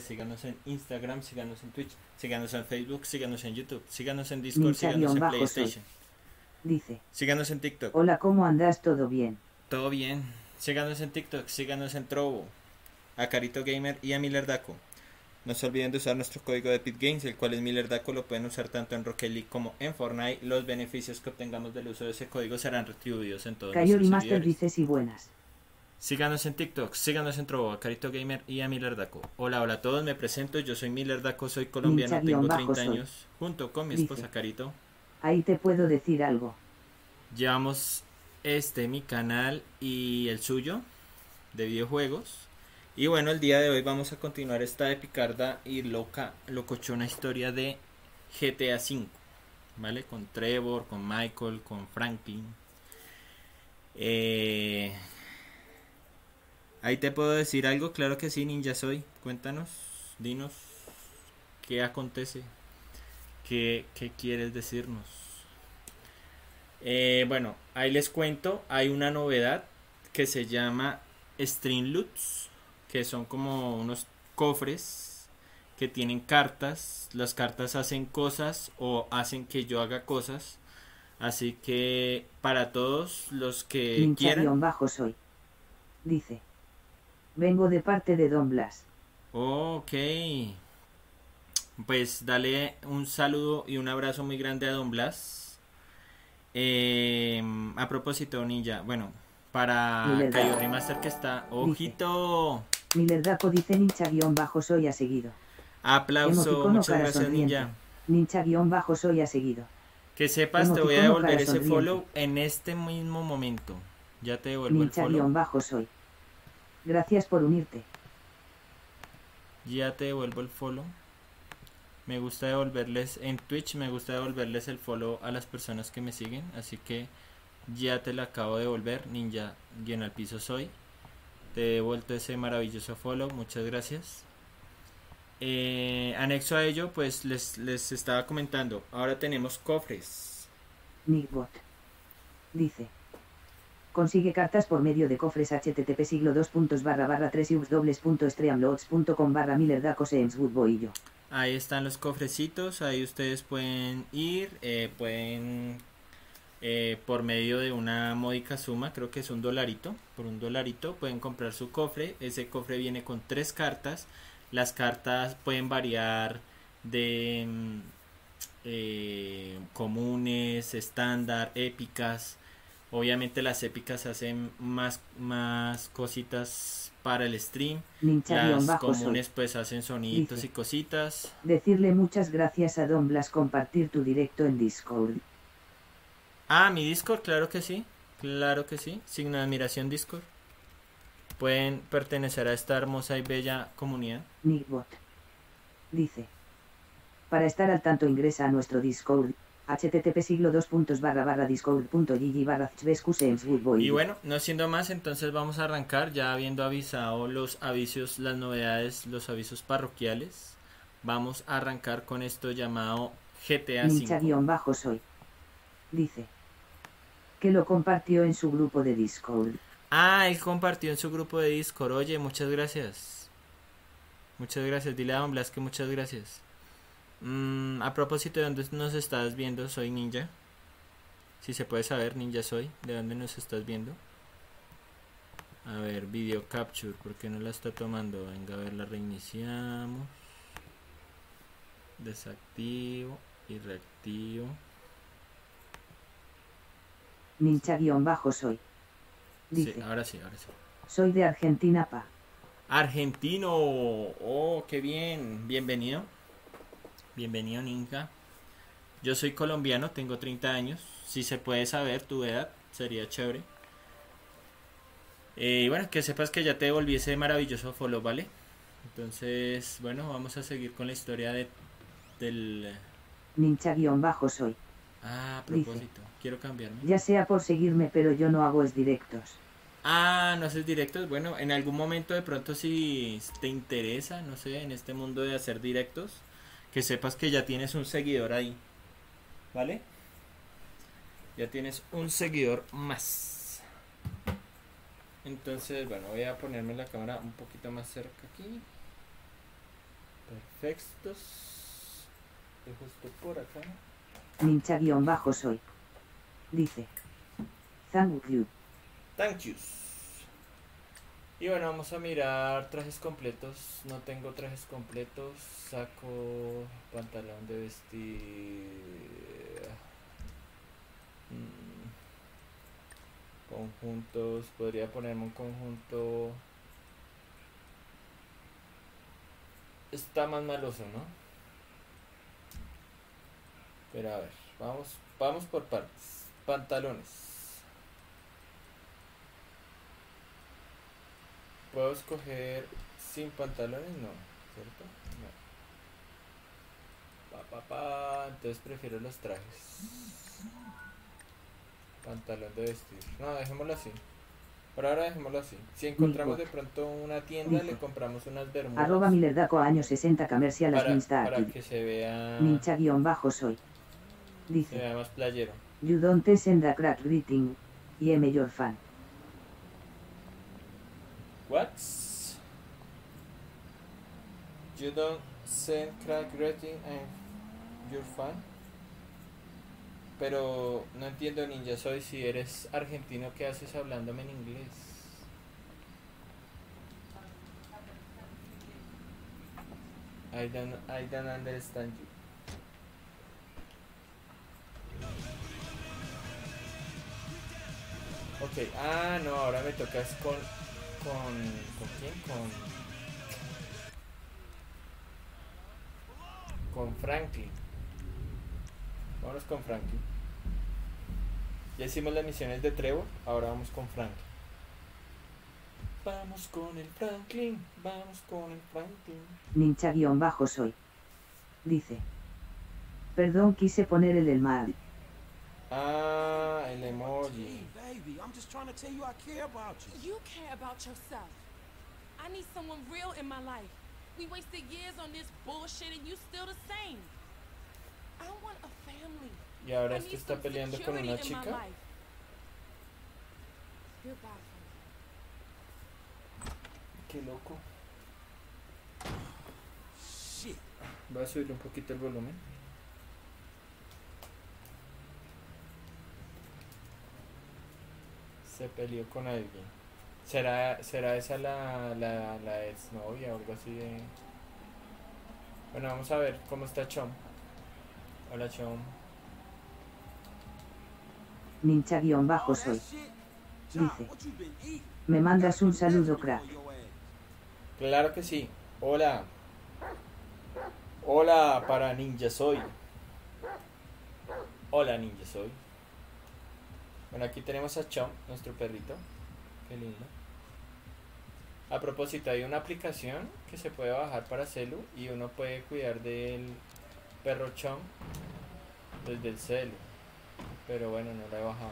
Síganos en Instagram, síganos en Twitch, síganos en Facebook, síganos en YouTube, síganos en Discord, síganos en PlayStation. Dice. Síganos en TikTok. Hola, ¿cómo andas? ¿Todo bien? Todo bien. Síganos en TikTok, síganos en Trovo, a Carito Gamer y a Millerdako. No se olviden de usar nuestro código de Pit Games, el cual es Millerdako, lo pueden usar tanto en Rocket League como en Fortnite. Los beneficios que obtengamos del uso de ese código serán retribuidos en todos los Master dice y buenas. Síganos en TikTok, síganos en Trovo, a Carito Gamer y a Millerdako. Hola, hola a todos, me presento, yo soy Millerdako, soy colombiano, tengo 30 años, junto con mi esposa Carito. Ahí te puedo decir algo. Llevamos mi canal y el suyo, de videojuegos. Y bueno, el día de hoy vamos a continuar esta epicarda y locochona historia de GTA V, ¿vale? Con Trevor, con Michael, con Franklin. Ahí te puedo decir algo, claro que sí, Ninja Soy. Cuéntanos, dinos, ¿qué acontece? ¿Qué quieres decirnos? Bueno, ahí les cuento, hay una novedad que se llama Streamlabs, que son como unos cofres que tienen cartas. Las cartas hacen cosas o hacen que yo haga cosas. Así que para todos los que quieran... Bajo soy, dice. Vengo de parte de Don Blas. Ok. Pues dale un saludo y un abrazo muy grande a Don Blas. A propósito, Ninja, bueno, para Cayo Remaster que está... ¡Ojito! Millerdako dice Ninja_soy ha seguido. Aplauso, muchas gracias, Ninja. Ninja_soy ha seguido. Que sepas, te voy a devolver ese follow en este mismo momento. Ya te devuelvo el follow. Ninja_soy. Gracias por unirte. Ya te devuelvo el follow. Me gusta devolverles en Twitch, me gusta devolverles el follow a las personas que me siguen. Así que ya te la acabo de devolver, Ninja guión al piso soy. Te he devuelto ese maravilloso follow, muchas gracias. Anexo a ello, pues les estaba comentando. Ahora tenemos cofres. Nickbot dice. Consigue cartas por medio de cofres http://3ux.streamlabs.com/millerdako-seemsgoodboy. Ahí están los cofrecitos, ahí ustedes pueden ir, por medio de una módica suma, creo que es $1, por $1 pueden comprar su cofre. Ese cofre viene con 3 cartas, las cartas pueden variar de comunes, estándar, épicas. Obviamente las épicas hacen más cositas para el stream. Las comunes pues hacen soniditos y cositas. Decirle muchas gracias a Don Blas, compartir tu directo en Discord. Ah, mi Discord, claro que sí. Claro que sí, signo de admiración Discord. Pueden pertenecer a esta hermosa y bella comunidad. Nickbot dice. Para estar al tanto ingresa a nuestro Discord. http://discord.gg/. Y bueno, no siendo más, entonces vamos a arrancar ya habiendo avisado los avisos, las novedades, los avisos parroquiales. Vamos a arrancar con esto llamado GTA V. Ninja_soy dice que lo compartió en su grupo de Discord. Ah, él compartió en su grupo de Discord. Oye, muchas gracias. Muchas gracias. Dile a Don Blas que muchas gracias. A propósito, ¿de dónde nos estás viendo? Soy Ninja. Si se puede saber, Ninja Soy, ¿de dónde nos estás viendo? A ver, video capture, ¿por qué no la está tomando? Venga, a ver, la reiniciamos. Desactivo y reactivo. Ninja_soy dice. Sí, ahora sí, ahora sí. Soy de Argentina, pa. ¡Argentino! ¡Oh, qué bien! Bienvenido. Bienvenido, Ninja. Yo soy colombiano, tengo 30 años. Si se puede saber tu edad, sería chévere. Y bueno, que sepas que ya te devolví ese maravilloso follow, ¿vale? Entonces, bueno, vamos a seguir con la historia del... Ninja_soy. Ah, a propósito, dice, quiero cambiarme. Ya sea por seguirme, pero yo no hago directos. Ah, ¿no haces directos? Bueno, en algún momento de pronto si te interesa, no sé, en este mundo de hacer directos, que sepas que ya tienes un seguidor ahí, ¿vale? Ya tienes un seguidor más. Entonces, bueno, voy a ponerme la cámara un poquito más cerca aquí. Perfectos. Y justo por acá. Ninja-soy. Dice. Thank you. Thank yous. Y bueno, vamos a mirar trajes completos. No tengo trajes completos. Saco pantalón de vestir. Conjuntos. Podría ponerme un conjunto. Está más maloso, ¿no? Pero a ver, vamos por partes. Pantalones. ¿Puedo escoger sin pantalones? No, ¿cierto? No. Entonces prefiero los trajes. Pantalón de vestir. No, dejémoslo así. Por ahora dejémoslo así. Si encontramos de pronto una tienda, le compramos unas bermudas. @ Millerdako años 60 comercial las Insta. Para que se vea. Ninja-soy. Dice. Se vea más playero. You don't send a crack greeting. Y I'm your fan. What? You don't send crack greeting and your fan. Pero no entiendo, Ninja Soy, si eres argentino, ¿qué haces hablándome en inglés? I don't understand you. Ok, ah no, ahora me tocas ¿con quién? Con Franklin. Vámonos con Franklin. Ya hicimos las misiones de Trevor, ahora vamos con Franklin. Vamos con el Franklin, vamos con el Franklin. Ninja-soy. Dice. Perdón, quise poner el emoji. Ah, el emoji. Baby, I'm just trying to tell you I care about you. You care about yourself. I need someone real in my life. We wasted years on this bullshit and you still the same. Y ahora este está peleando con una chica. Qué loco. Voy a subirle un poquito el volumen. Se peleó con alguien. ¿Será esa la exnovia o algo así de... Bueno, vamos a ver cómo está Chom. Hola, Chom. Ninja-soy. Dice. Me mandas un saludo, crack. Claro que sí. Hola. Hola para Ninja Soy. Hola, Ninja Soy. Bueno, aquí tenemos a Chom, nuestro perrito. Qué lindo. A propósito, hay una aplicación que se puede bajar para celu y uno puede cuidar del perro Chom desde el celu, pero bueno, no la he bajado.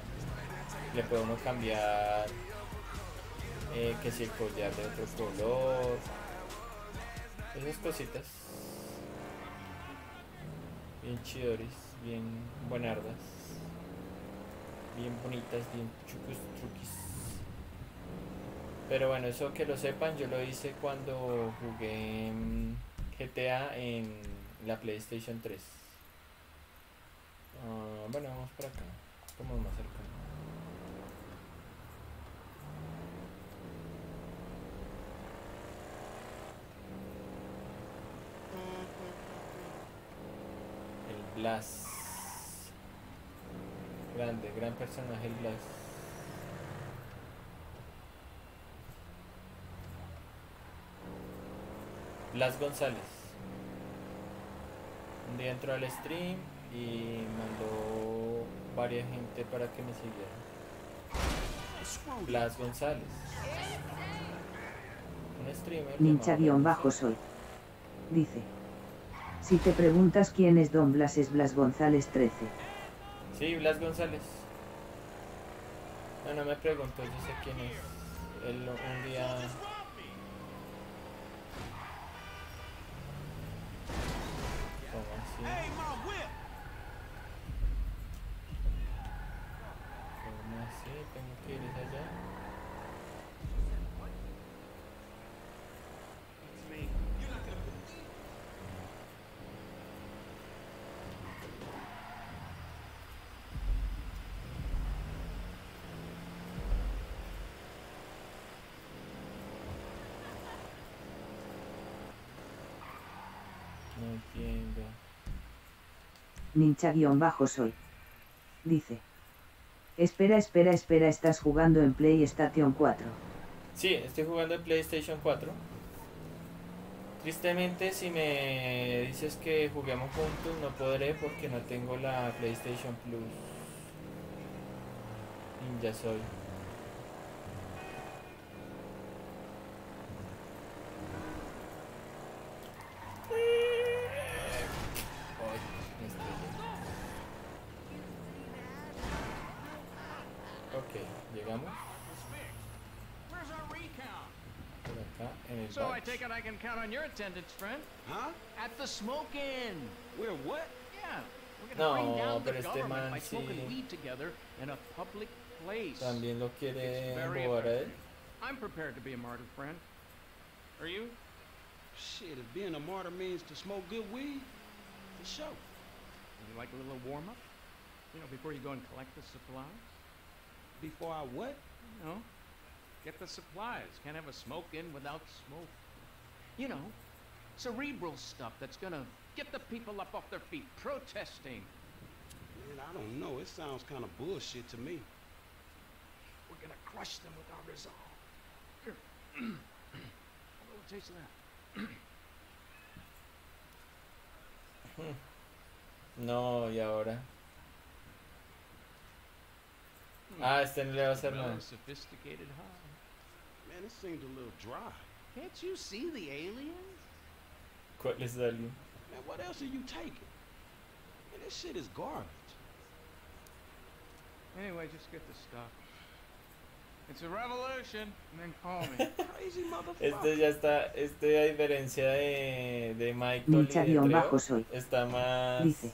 Le puede uno cambiar que si el collar de otro color, esas cositas bien chidoris, bien buenardas, bien bonitas, bien chucus truquis. Pero bueno, eso que lo sepan, yo lo hice cuando jugué GTA en la PlayStation 3. Bueno, vamos para acá. Como más cerca. El Blas. Grande, gran personaje el Blas. Blas González. Un día entró al stream y mandó varias gente para que me siguiera. Blas González. Un streamer. Ninja-soy. Dice. Si te preguntas quién es Don Blas, es Blas González 13. Sí, Blas González. No, no me preguntó, yo sé quién es. Él un día... Sí. ¿Cómo así? Tengo que ir allá. No entiendo. Ninja-soy. Dice. Espera, ¿estás jugando en PlayStation 4? Sí, estoy jugando en PlayStation 4. Tristemente, si me dices que juguemos juntos, no podré porque no tengo la PlayStation Plus. Ninja soy. So I take it I can count on your attendance, friend. Huh? At the smoke-in. We're what? Yeah. We're gonna bring down the government by smoking weed together in a public place. También lo quiere robar. I'm prepared to be a martyr, friend. Are you? Shit, if being a martyr means to smoke good weed, for sure. Would you like a little warm-up? You know, before you go and collect the supplies? Before I what? No. Get the supplies. Can't have a smoke in without smoke. You know, cerebral stuff that's gonna get the people up off their feet protesting. Man, I don't know. It sounds kind of bullshit to me. We're gonna crush them with our resolve. Here, a little taste of that. No, y ahora. Ah, este no le va a hacer nada. Man, this seems a little dry. Can't you see the aliens? ¿Cuál es el alien? Man, what else are you taking? Man, this shit is garbage. Anyway, just get the stuff. It's a revolution, and then call me. Crazy motherfucker. Este ya está, este a diferencia de Michael y de Trevor, está más... Dice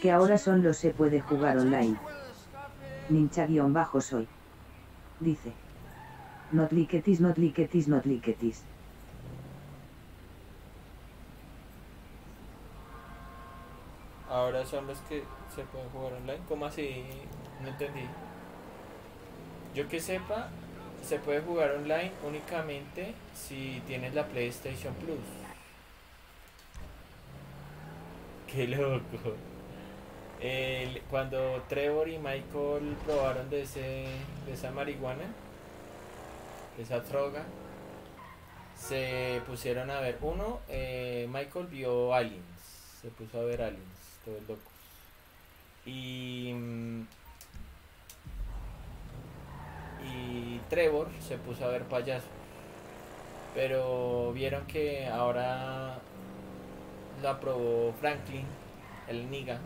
que ahora solo se puede jugar online. Ninja-soy. Dice. Not like it is. Ahora son los que se pueden jugar online. ¿Cómo así? No entendí. Yo que sepa, se puede jugar online únicamente si tienes la PlayStation Plus. Qué loco. Cuando Trevor y Michael probaron de esa marihuana, de esa droga, se pusieron a ver uno, Michael vio Aliens, se puso a ver Aliens, todos locos, y Trevor se puso a ver payasos, pero vieron que ahora la probó Franklin, el niga.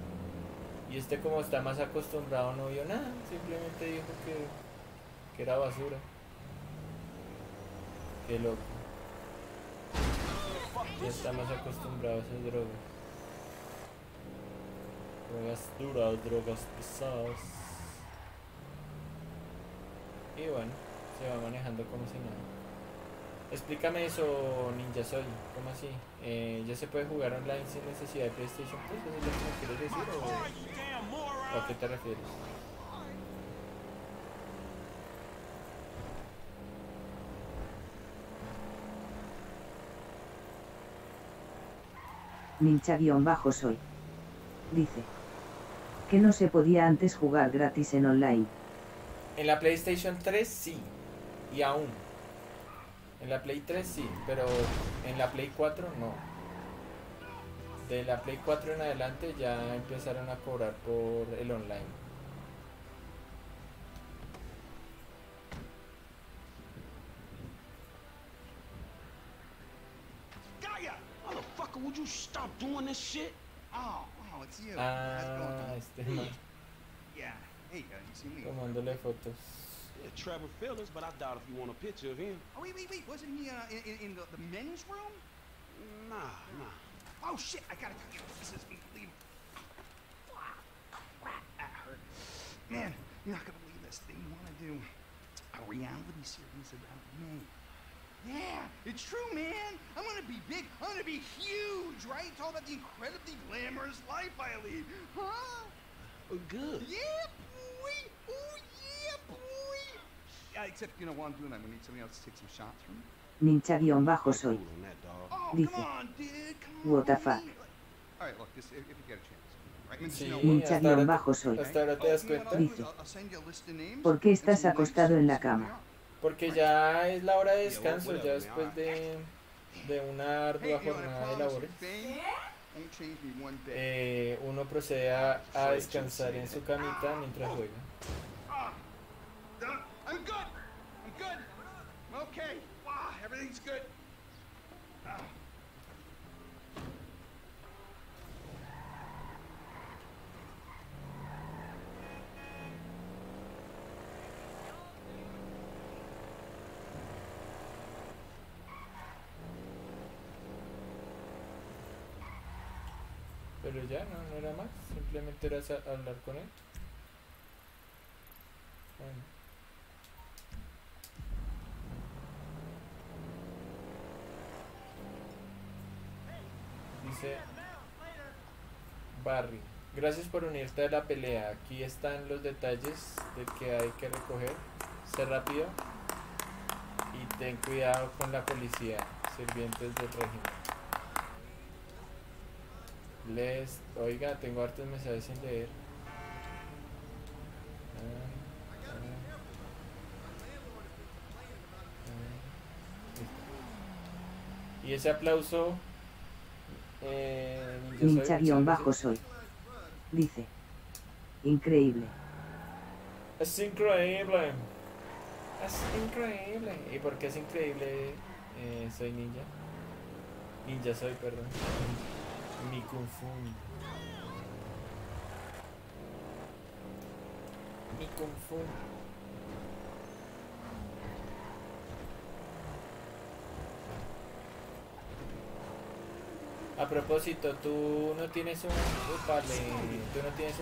Y este, como está más acostumbrado, no vio nada, simplemente dijo que era basura. Qué loco. Ya está más acostumbrado a esas drogas. Drogas duras, drogas pesadas. Y bueno, se va manejando como si nada. Explícame eso, Ninja Soy. ¿Cómo así? ¿Ya se puede jugar online sin necesidad de PlayStation Plus? ¿Eso es lo que me quieres decir o a qué te refieres? Ninja-soy. Dice que no se podía antes jugar gratis en online. En la PlayStation 3 sí, y aún. En la Play 3 sí, pero en la Play 4 no. De la Play 4 en adelante ya empezaron a cobrar por el online. Ah, este man. Tomándole fotos. Yeah, Trevor Phillips, but I doubt if you want a picture of him. Oh, wait, wasn't he in the men's room? Nah. Oh, shit, I gotta tell you, this is unbelievable. That hurt. Man, you're not gonna believe this. They wanna do a reality series about me. Yeah, it's true, man. I'm gonna be big, I'm gonna be huge, right? It's all about the incredibly glamorous life I lead. Huh? Oh, good. Yeah, boy. Oh, yeah, boy. Except, you know, while I'm doing that, I'm gonna need somebody else to take some shots from me. Ninja-soy. Dice What the fuck. Minchadón bajo soy. Hasta ahora te das cuenta. Dice, ¿por qué estás acostado en la cama? Porque ya es la hora de descanso, ya después de una ardua jornada de labores. Uno procede a descansar en su camita mientras juega. Pero ya, no era más, simplemente era hablar con él. Bueno. Dice Barry, gracias por unirte a la pelea. Aquí están los detalles de que hay que recoger. Sé rápido y ten cuidado con la policía, sirvientes del régimen. Oiga, tengo hartos mensajes sin leer. Y ese aplauso. Ninja bajo soy. Dice, increíble. Es increíble. Es increíble. ¿Y por qué es increíble? Soy ninja. Ninja soy, perdón. Me confundo. Me confundo. A propósito, tú no tienes un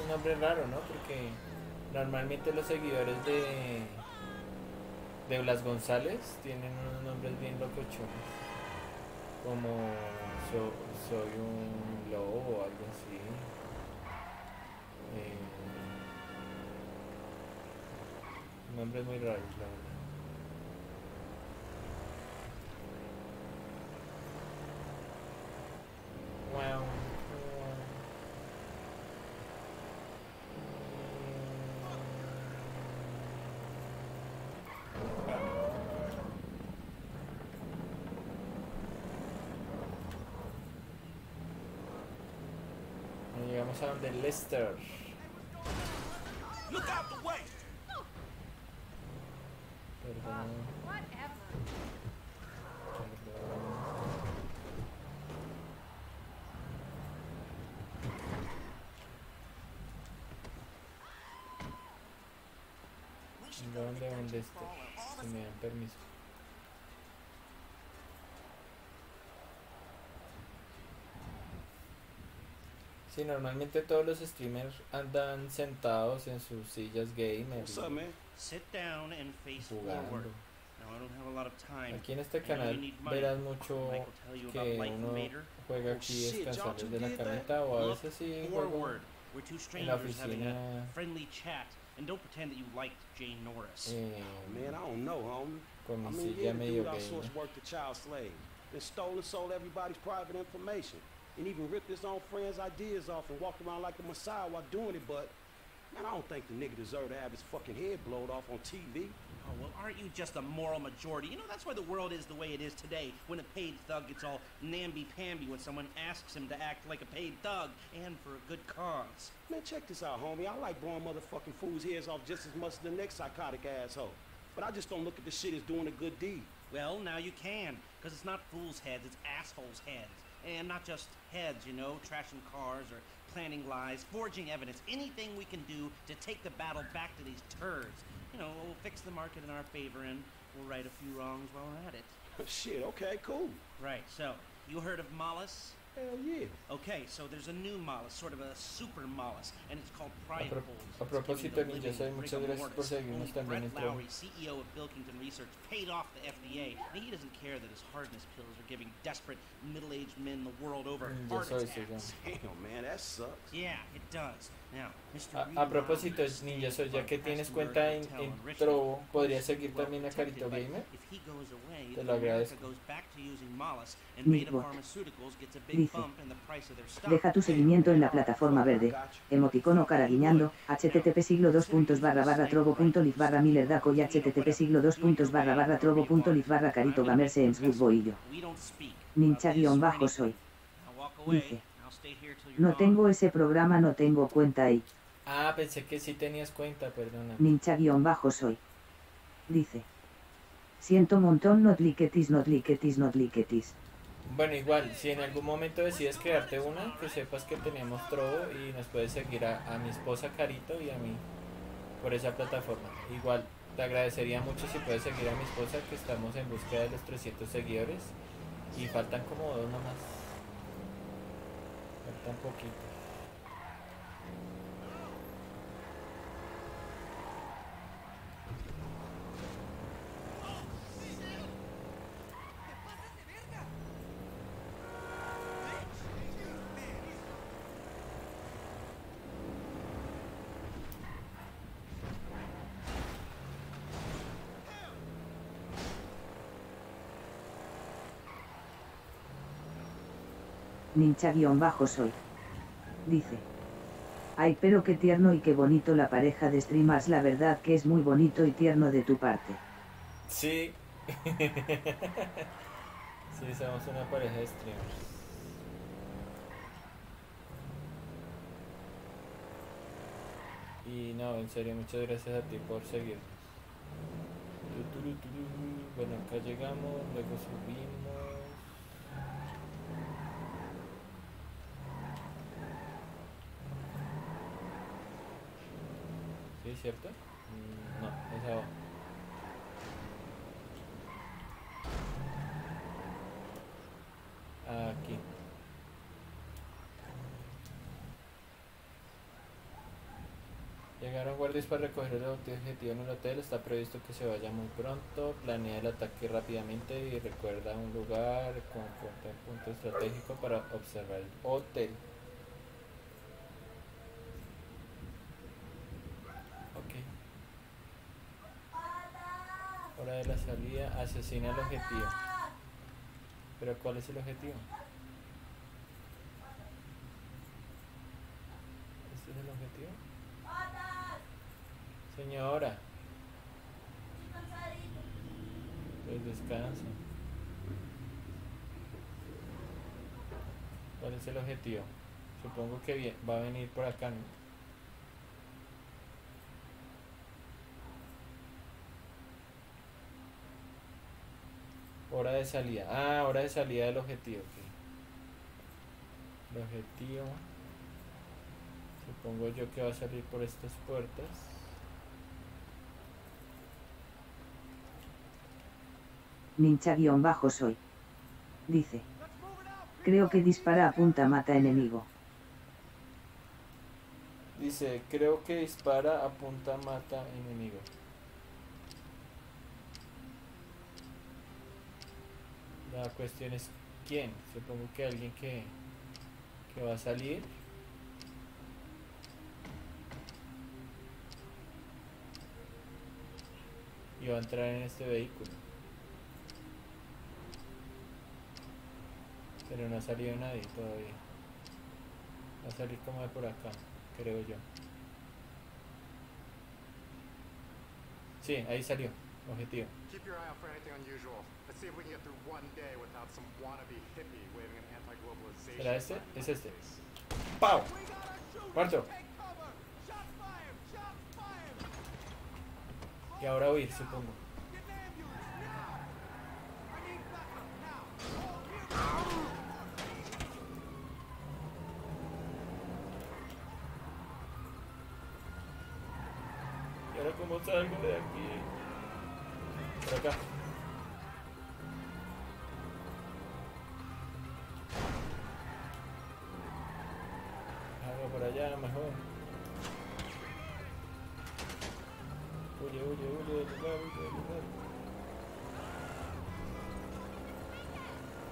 nombre raro, ¿no? Porque normalmente los seguidores de Blas González tienen unos nombres bien locochones, como soy un lobo o algo así. Nombres muy raros, la verdad. Wow. Llegamos a donde Lester. Look out the way. ¿Dónde está? Si me dan permiso. Sí, normalmente todos los streamers andan sentados en sus sillas gamer jugando. Aquí en este canal verás mucho que uno juega aquí descansando desde la camita, o a veces sí juego en la oficina. And don't pretend that you liked Jane Norris. Man, I don't know, homie. I source worked a child slave. They stole and sold everybody's private information. And even ripped his own friends' ideas off and walked around like a messiah while doing it, but... Man, I don't think the nigga deserved to have his fucking head blowed off on TV. Oh, well, aren't you just a moral majority? You know, that's why the world is the way it is today, when a paid thug gets all namby-pamby when someone asks him to act like a paid thug, and for a good cause. Man, check this out, homie. I like blowing motherfucking fools' heads off just as much as the next psychotic asshole. But I just don't look at this shit as doing a good deed. Well, now you can, because it's not fools' heads, it's assholes' heads. And not just heads, you know, trashing cars or planning lies, forging evidence, anything we can do to take the battle back to these turds. You know, we'll fix the market in our favor and we'll right a few wrongs while we're at it. Shit, okay, cool. Right, so, you heard of Mollus? Hell yeah. Okay, so there's a new Mollus, sort of a super Mollus, and it's called Private Bulls. A propósito, Ninja Soy, muchas gracias por seguirnos también en Trovo. Brett Lowry, CEO of Billkington Research, paid off the FDA, and he doesn't care that his hardness pills are giving desperate middle-aged men the world over heart attacks. Damn, man, that sucks. Yeah, it does. A propósito, Ninja Soy, ya que tienes cuenta en Trovo, ¿podrías seguir también a Carito Gamer? Te lo agradezco. Dice, deja tu seguimiento en la plataforma verde, emoticono cara guiñando, http://trovo.live/millerdako y http://trovo.live/caritogamerseensgoodboy. Ninja-soy. Dice, no tengo ese programa, no tengo cuenta ahí. Ah, pensé que sí tenías cuenta, perdona. Ninja-soy. Dice, siento montón, not like it is, not like it is, not like it is. Bueno, igual, si en algún momento decides crearte una, que sepas que tenemos Trovo y nos puedes seguir a mi esposa Carito y a mí por esa plataforma. Igual, te agradecería mucho si puedes seguir a mi esposa, que estamos en búsqueda de los 300 seguidores y faltan como 2 nomás. Falta un poquito. Ninja-soy. Dice, ay, pero qué tierno y qué bonito la pareja de streamers, la verdad que es muy bonito y tierno de tu parte. Sí. Sí, somos una pareja de streamers. Y no, en serio, muchas gracias a ti por seguirnos. Bueno, acá llegamos, luego subimos. ¿Sí, cierto? No, esa va. Aquí. Llegaron guardias para recoger el objetivo en el hotel. Está previsto que se vaya muy pronto. Planea el ataque rápidamente y recuerda un lugar con punto estratégico para observar el hotel. Hora de la salida, asesina el objetivo. ¿Pero cuál es el objetivo? ¿Este es el objetivo? Señora. Pues descansa. ¿Cuál es el objetivo? Supongo que va a venir por acá, ¿no? Hora de salida. Ah, hora de salida del objetivo. Okay. El objetivo. Supongo yo que va a salir por estas puertas. Ninja-soy. Dice, creo que dispara a punta mata enemigo. Dice, creo que dispara a punta mata enemigo. La cuestión es quién, supongo que alguien que va a salir. Y va a entrar en este vehículo. Pero no ha salido nadie todavía. Va a salir como de por acá, creo yo. Sí, ahí salió. Objetivo. Keep your eye out for anything unusual. Let's see if we can get through one day without some wannabe hippie waving an anti-globalization. ¿Será este? Es este. ¡Pau! ¡Cuarto! Y ahora huir, supongo. ¿Y ahora cómo salgo de aquí? Por acá. Algo por allá mejor. Huye del lugar,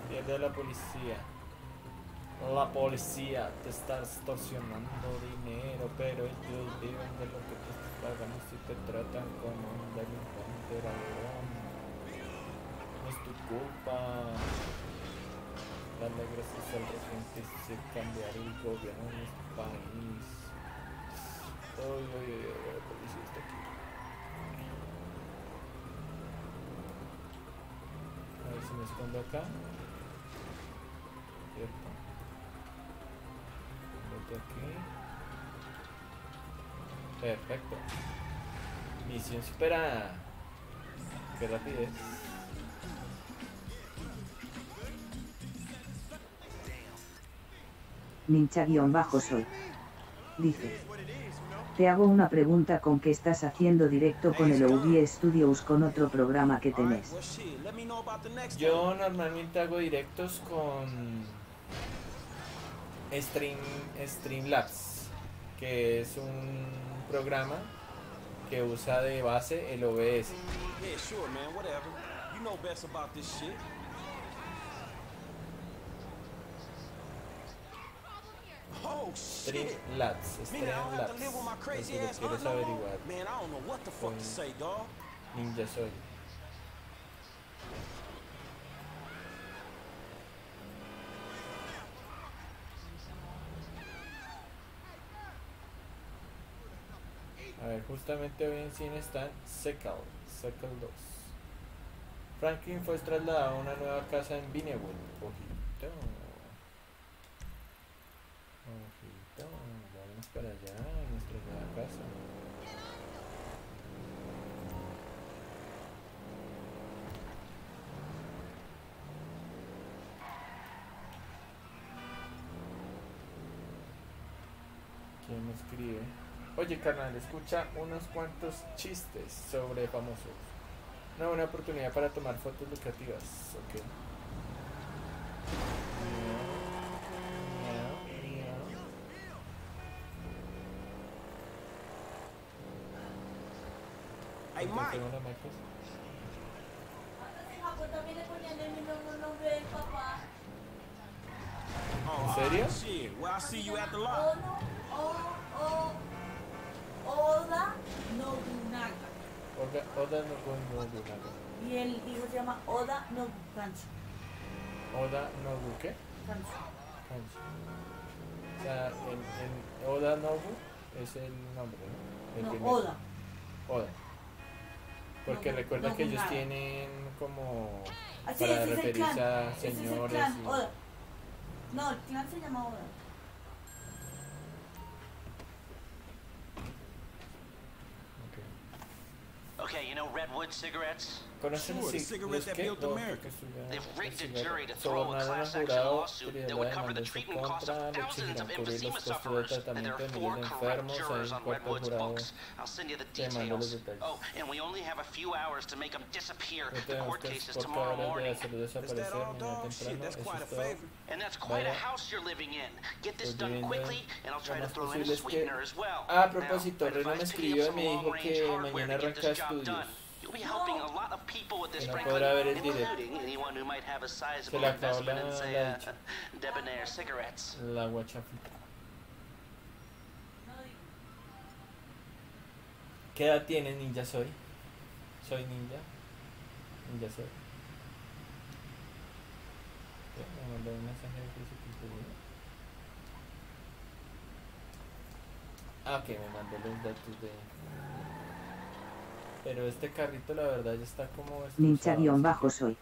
Pierde a la policía. la policía te está extorsionando dinero, pero ellos viven de lo que te pagan y si te tratan como un delincuente ladrón. No es tu culpa. Dale gracias a la gente se cambiará el gobierno en este país. Oye, la policía está aquí. A ver si me escondo acá. Cierto. Vete aquí. Perfecto. Misión superada. Qué rapidez. Ninja-soy. Dice. Te hago una pregunta con que estás haciendo directo con el OBS Studios con otro programa que tenés. Yo normalmente hago directos con Streamlabs, que es un programa que usa de base el OBS. Streamlabs. Si lo quieres averiguar. Ninja soy. A ver, justamente hoy en cine está Secal 2. Franklin fue trasladado a una nueva casa en Vinewood. Ojito, vamos para allá, a nuestra nueva casa. ¿Quién me escribe? Oye, carnal, escucha unos cuantos chistes sobre famosos. Una buena oportunidad para tomar fotos lucrativas. Ok. Hey, Mike. ¿En serio? Well, I'll see you at the lot. Oda Nobunaga. Oda Nobunaga. Y el hijo se llama Oda Nobu Kanshi. ¿Oda Nobu qué? Kanshi. O sea, el Oda Nobu es el nombre, ¿no? El no, Oda. Oda. Porque recuerda que ellos tienen como para referirse a señores. No, el clan se llama Oda. Okay, you know Redwood cigarettes? Sure, the cigarettes that built America. They've rigged a jury to throw a class action lawsuit that would cover the treatment costs of thousands of emphysema sufferers, and there are 4 corrupt jurors on Redwood's books. I'll send you the details. Oh, and we only have a few hours to make them disappear. The court case is tomorrow morning. Is that all, dog? Shit, that's quite a favor. And that's quite a house you're living in. Get this done quickly, and I'll try to throw in a sweetener as well. A propósito, Reno me escribió y me dijo que mañana arranca estudios. Be helping a lot of people with this, Franklin, including anyone who might have a sizable investment in, say, debonair cigarettes. La guachafita. ¿Qué edad tiene Ninja Soy? Soy Ninja. Ninja Soy. Me mandó un mensaje de Facebook. Ah, ok, me mandó los datos de... Pero este carrito la verdad ya está como... Ninja-soy.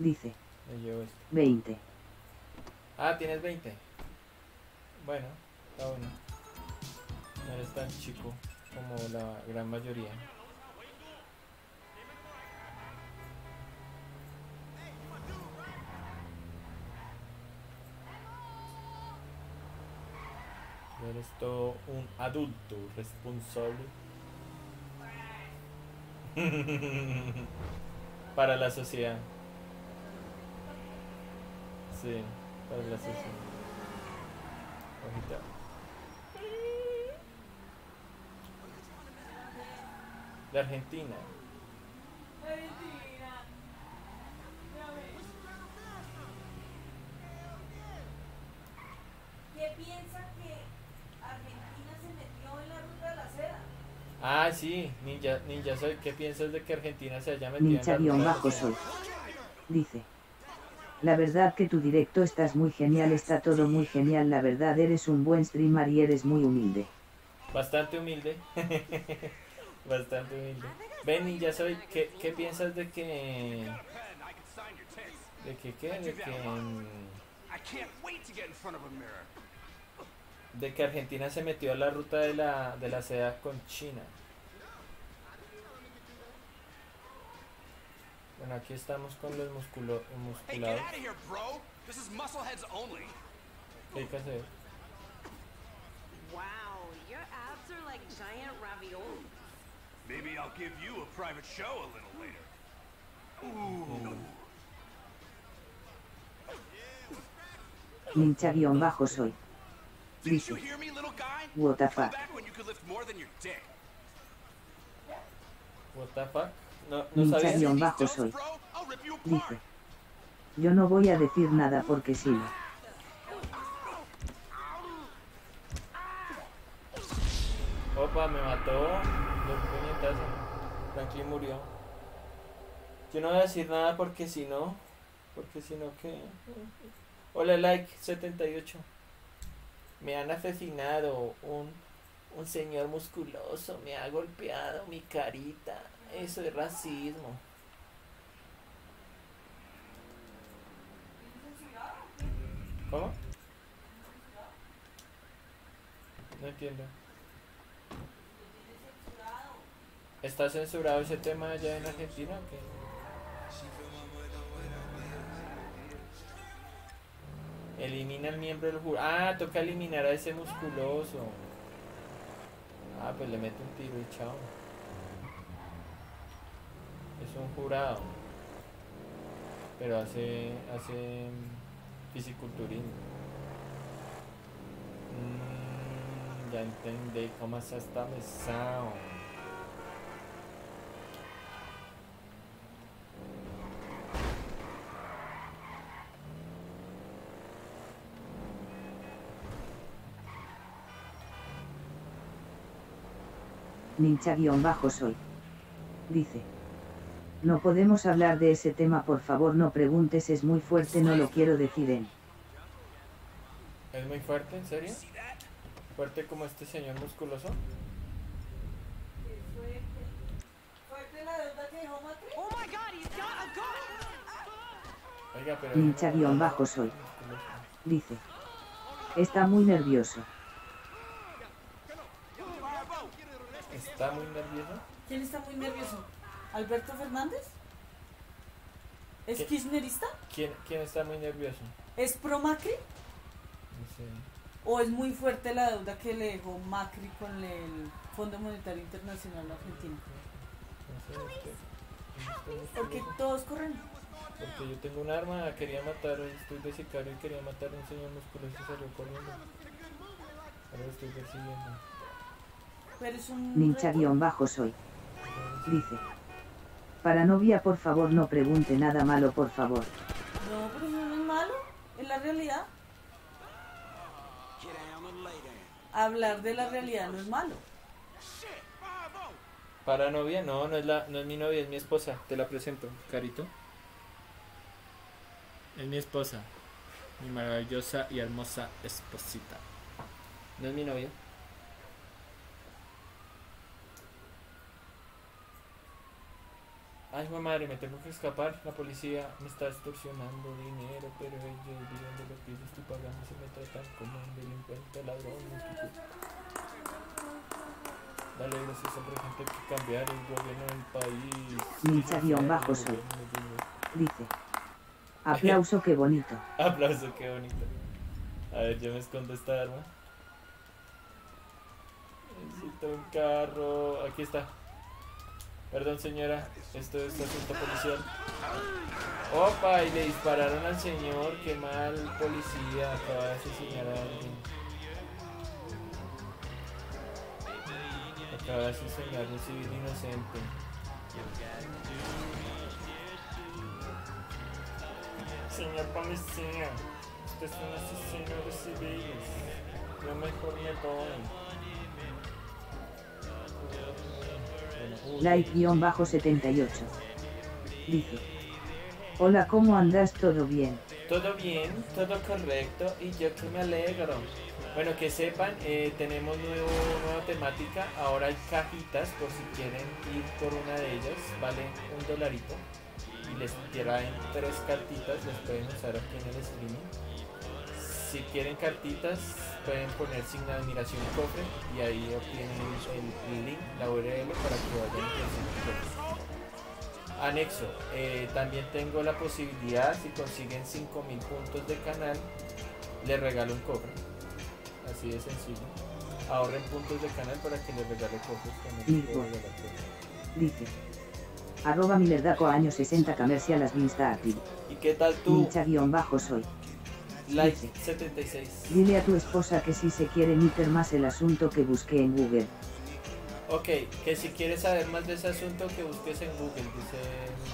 Dice. Me llevo esto. 20. Ah, tienes 20. Bueno, está bueno. No eres tan chico como la gran mayoría. Ya eres todo un adulto responsable. Para la sociedad. Sí, para la sociedad. Ojita. De Argentina. Ah, sí, Ninja soy. ¿Qué piensas de que Argentina se haya metido en la ruta? Dice: la verdad que tu directo estás muy genial, está todo muy genial, la verdad eres un buen streamer y eres muy humilde. Bastante humilde. Bastante humilde. Ven, Ninja soy, ¿qué piensas de que... de que Argentina se metió a la ruta de la seda con China? Bueno, aquí estamos con los musculados. ¿Qué hay que hacer? Wow, your abs are like giant raviolis. Maybe I'll give you a private show a little later. Ooh. Ninja soy. Dice: what the fuck. Ninja soy. Dice: yo no voy a decir nada porque sí. Opa, me mató. Dos puñetazos. Franklin murió. Yo no voy a decir nada porque si no. Porque si no, ¿qué? Hola, Like 78. Me han asesinado. Un señor musculoso me ha golpeado mi carita. Eso es racismo. ¿Cómo? No entiendo. ¿Está censurado ese tema allá en Argentina o qué? Elimina al miembro del jurado. Ah, toca eliminar a ese musculoso. Ah, pues le meto un tiro y chao. Es un jurado. Pero hace fisiculturismo. Ya entendí cómo se está mesado. Ninja_soy. Dice: no podemos hablar de ese tema, por favor, no preguntes, es muy fuerte, no lo quiero decir en... ¿Es muy fuerte? ¿En serio? ¿Fuerte como este señor musculoso? Oiga, pero... Ninja_soy. Dice: está muy nervioso. ¿Está muy nervioso? ¿Quién está muy nervioso? ¿Alberto Fernández? ¿Es ¿Qué? Kirchnerista? ¿Quién está muy nervioso? ¿Es pro Macri? No sé. ¿O es muy fuerte la deuda que le dejó Macri con el Fondo Monetario Internacional a Argentina? No sé, porque todos corren. Porque yo tengo un arma, quería matar, estoy de sicario y quería matar a un señor musculoso y salió corriendo. Ahora lo estoy persiguiendo. Ninja_soy. Dice: para novia, por favor, no pregunte nada malo, por favor. No, pero eso no es malo, es la realidad. Hablar de la realidad no es malo. Para novia, no es mi novia, es mi esposa. Te la presento, Carito. Es mi esposa, mi maravillosa y hermosa esposita. No es mi novia. Ay, madre, me tengo que escapar. La policía me está extorsionando dinero, pero ellos viven de lo que yo estoy pagando. Se me tratan como un delincuente ladrón. Dale, gracias, hombre, gente, hay que cambiar el gobierno del país. Ninja_soy. Dice: aplauso, qué bonito. Aplauso, qué bonito. A ver, yo me escondo esta arma. Necesito un carro. Aquí está. Perdón, señora, esto es asunto policial. Opa, y le dispararon al señor. Qué mal policía, acaba de asesinar a alguien. Acaba de asesinar a un civil inocente. Señor policía, usted es un asesino de civiles. Yo me ponía todo ahí. Like_78. Dice: hola, ¿cómo andas? ¿Todo bien? Todo bien, todo correcto y yo que me alegro. Bueno, que sepan, tenemos nueva temática. Ahora hay cajitas por si quieren ir por una de ellas. Vale $1 y les traen 3 cartitas. Las pueden usar aquí en el streaming. Si quieren cartitas pueden poner signo de admiración cofre y ahí obtienen el link, la URL, para que vayan a anexo. También tengo la posibilidad, si consiguen 5000 puntos de canal, les regalo un cofre. Así de sencillo. Ahorren puntos de canal para que les regale cosas que no les puedo regalar. Dice: arroba Millerdako años 60 comercial las vinsta active. ¿Y qué tal tú? Ninja_soy. Like 76. Dile a tu esposa que si se quiere meter más el asunto que busqué en Google. Ok, que si quieres saber más de ese asunto que busques en Google,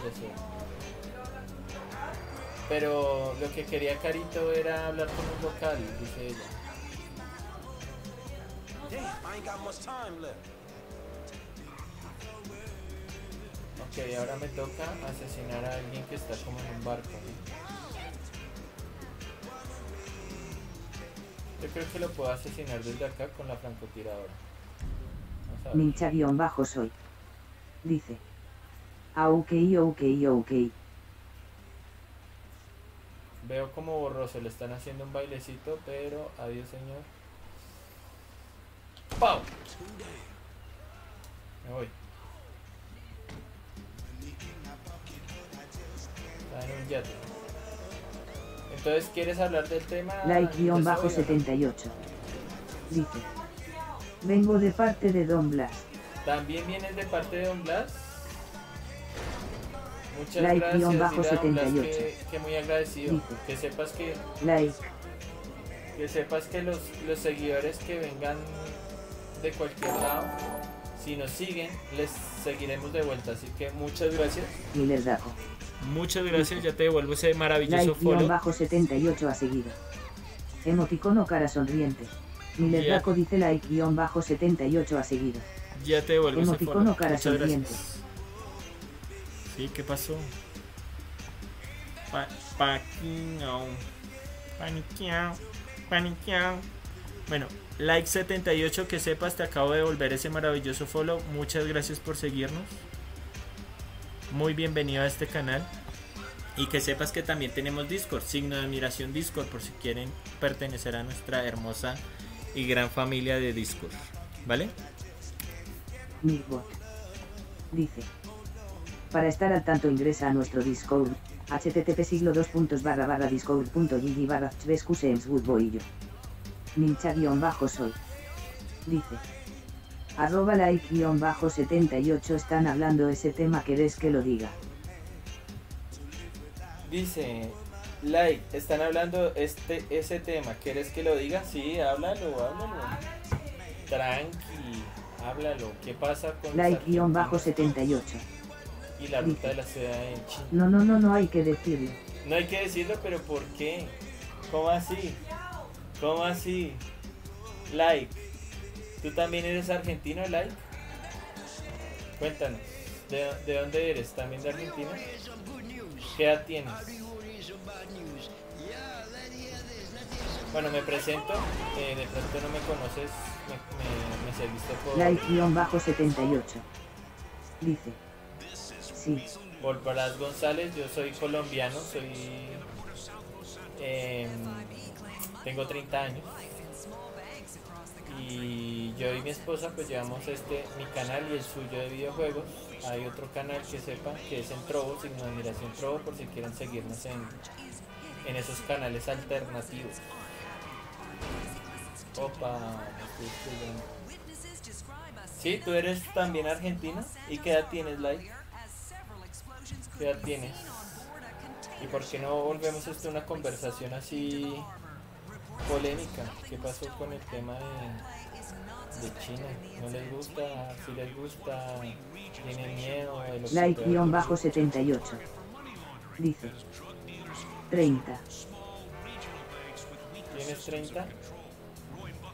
dice. Pero lo que quería Carito era hablar con un vocal, dice ella. Ok, ahora me toca asesinar a alguien que está como en un barco, ¿no? Yo creo que lo puedo asesinar desde acá con la francotiradora. Ninja_soy. Dice: ah, ok. Veo como borroso, le están haciendo un bailecito, pero adiós señor. ¡Pau! Me voy. Está en un yate. Entonces, ¿quieres hablar del tema? Like_78. Dice: vengo de parte de Don Blas. ¿También vienes de parte de Don Blas? Muchas gracias. Like_78. Que muy agradecido. Dice: que sepas que... Like. Que sepas que los seguidores que vengan de cualquier lado, si nos siguen, les seguiremos de vuelta, así que muchas gracias. Millerdako. Muchas gracias, ya te devuelvo ese maravilloso follow. Like_78 ha seguido. Emoticono cara sonriente. Millerdako dice: Like_78 ha seguido. Ya te devuelvo ese follow. Emoticono cara sonriente. Sí, ¿qué pasó? Paniqueado. Bueno, Like 78, que sepas, te acabo de devolver ese maravilloso follow. Muchas gracias por seguirnos. Muy bienvenido a este canal. Y que sepas que también tenemos Discord, signo de admiración Discord, por si quieren pertenecer a nuestra hermosa y gran familia de Discord. ¿Vale? Milbot dice: para estar al tanto ingresa a nuestro Discord, http://discord.gg/csqsemswoodboy. Ninja_soy. Dice: arroba Like_78 están hablando ese tema, ¿querés que lo diga? Dice: Like, están hablando ese tema, ¿querés que lo diga? Sí, háblalo. Tranqui, háblalo. ¿Qué pasa con Like_78? Y la ruta de la ciudad en China. No, hay que decirlo. No hay que decirlo, pero ¿por qué? ¿Cómo así? Like, ¿tú también eres argentino, Like? Cuéntanos, ¿de dónde eres? ¿También de Argentina? ¿Qué edad tienes? Bueno, me presento, de pronto no me conoces, me serviste por... Like_78. Dice: sí. Por Blas González, yo soy colombiano, soy... tengo 30 años y yo y mi esposa pues llevamos mi canal y el suyo de videojuegos. Hay otro canal que sepan que es en Trovo, signo de admiración Trovo, por si quieren seguirnos en esos canales alternativos. Opa, sí, tú eres también argentina. ¿Y qué edad tienes, Like? ¿Qué edad tienes? ¿Y por qué no volvemos a una conversación así polémica? ¿Qué pasó con el tema de China? ¿No les gusta? ¿Si les gusta? ¿Tienen miedo? Like_78. Dice: 30. ¿Tienes 30?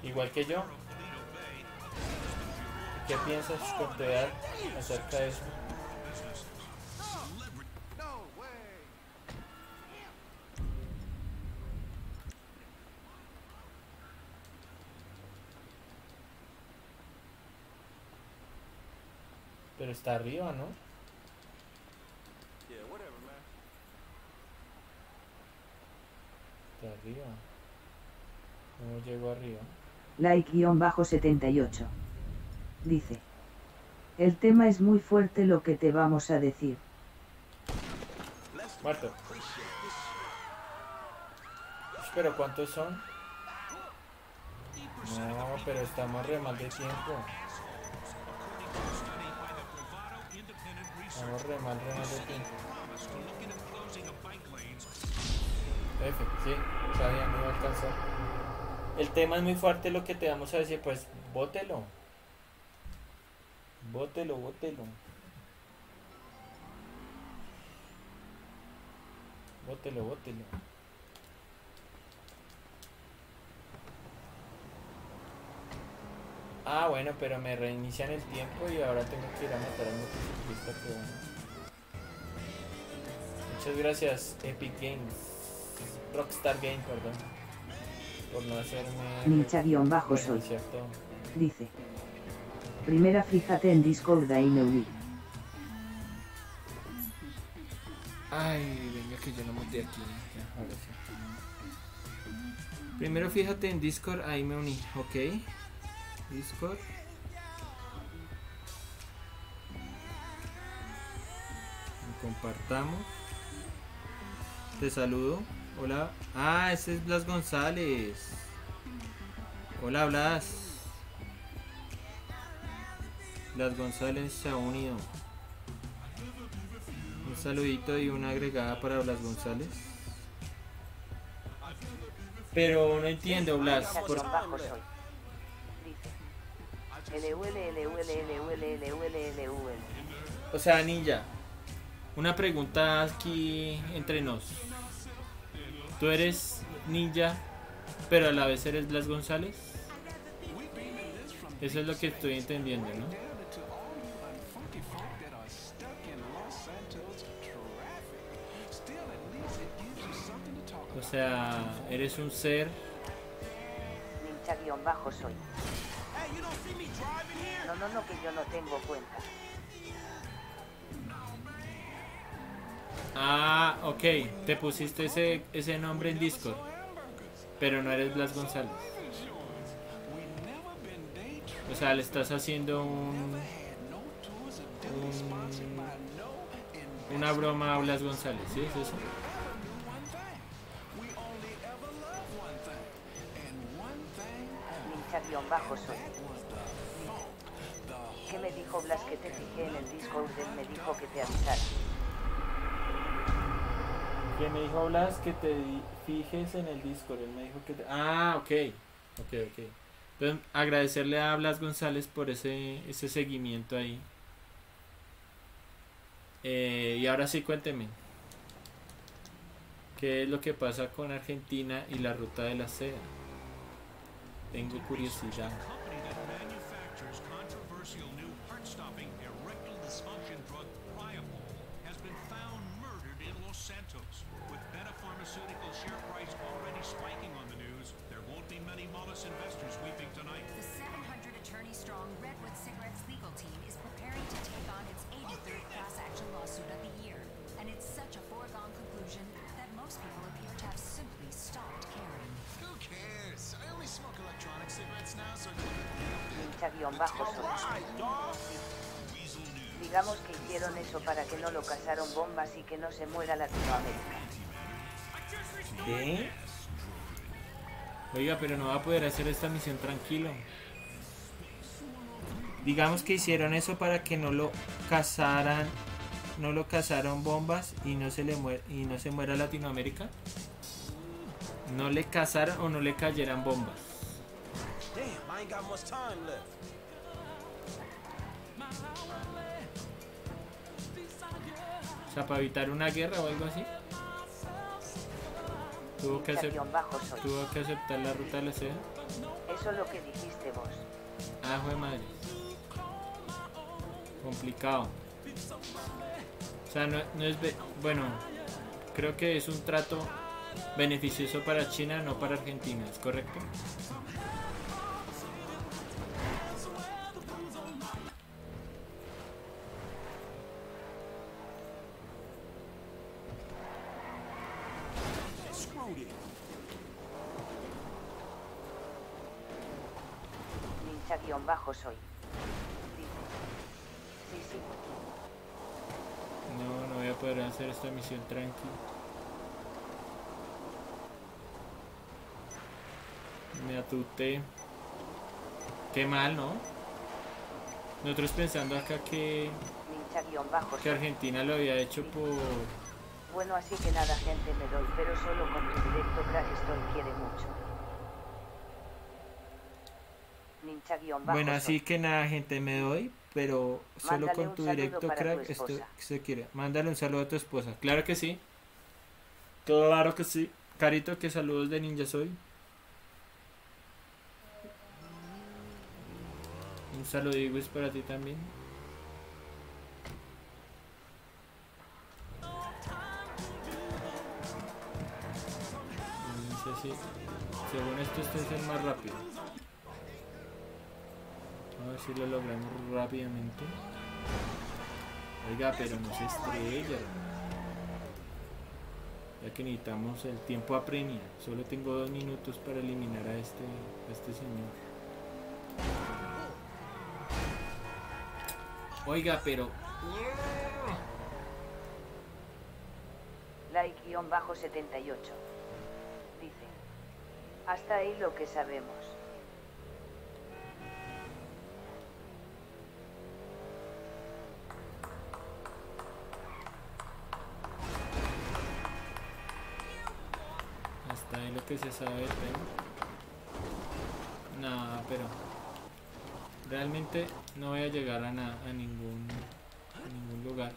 igual que yo. ¿Qué piensas con tu edad acerca de eso? Pero está arriba, ¿no? Está arriba. ¿Cómo llego arriba? Like_78. Dice: el tema es muy fuerte lo que te vamos a decir. Muerto. Pero ¿cuántos son? No, pero estamos re mal de tiempo. Estamos re mal de tiempo. F, sí, sabía, no iba a alcanzar. El tema es muy fuerte lo que te vamos a decir, pues bótelo. Bótelo, bótelo. Bótelo, bótelo. Ah, bueno, pero me reinician el tiempo y ahora tengo que ir a matar al motociclista, pero bueno. Muchas gracias, Epic Games. Rockstar Game, perdón. Por no hacerme... Ninja_soy. Dice... Primera, fíjate en Discord de Inuit. Ay, venga que yo no monté aquí. Ya, ahora sí. Primero fíjate en Discord, ahí me uní, ok. Discord. Compartamos. Te saludo. Hola. Ah, ese es Blas González. Hola, Blas. Las González se ha unido. Un saludito y una agregada para Blas González. Pero no entiendo, Blas. Por... O sea, Ninja, una pregunta aquí entre nos. ¿Tú eres Ninja, pero a la vez eres Blas González? Eso es lo que estoy entendiendo, ¿no? O sea, eres un ser. Ninja_soy. No, que yo no tengo cuenta. Ah, ok. Te pusiste ese nombre en Discord. Pero no eres Blas González. O sea, le estás haciendo una broma a Blas González, ¿sí? ¿Es eso? Ninja_soy. ¿Qué me dijo Blas que te fijé en el Discord? Él me dijo que te avisara. ¿Qué me dijo Blas que te fijes en el Discord? Él me dijo que te... Ah, ok. Ok. Entonces, agradecerle a Blas González por ese seguimiento ahí. Y ahora sí, cuénteme. ¿Qué es lo que pasa con Argentina y la ruta de la seda? Tengo curiosidad. Digamos que hicieron eso para que no lo cazaron bombas y que no se muera Latinoamérica. ¿Qué? Oiga, pero no va a poder hacer esta misión tranquilo. Digamos que hicieron eso para que no lo cazaron bombas y no se muera Latinoamérica. No le cazaron o no le cayeran bombas. Damn, I ain't got much time left. O sea, para evitar una guerra o algo así. Tuvo que aceptar la ruta del SEA. Eso es lo que dijiste vos. Ah, jue madre. Complicado. O sea, no es... Bueno, creo que es un trato beneficioso para China, no para Argentina, ¿es correcto? Ninja soy. Sí. No voy a poder hacer esta misión tranqui. Me atuté. Qué mal, ¿no? Nosotros pensando acá que Argentina lo había hecho por... Bueno, así que nada, gente, me doy, pero solo con tu directo, gracias, te quiere mucho. Bueno, así que nada, gente, me doy, pero solo con tu directo, crack, esto que se quiere. Mándale un saludo a tu esposa. Claro que sí. Claro que sí. Carito, que saludos de Ninja soy. Un saludo es para ti también. No sé si, según esto, este es el más rápido. A ver si lo logramos rápidamente. Oiga, pero no se estrella. Ya que necesitamos el tiempo a premia. Solo tengo 2 minutos para eliminar a este señor. Oiga, pero... Like-78. Dice. Hasta ahí lo que sabemos. Lo que se sabe, pero... No, pero realmente no voy a llegar a nada, a ningún lugar.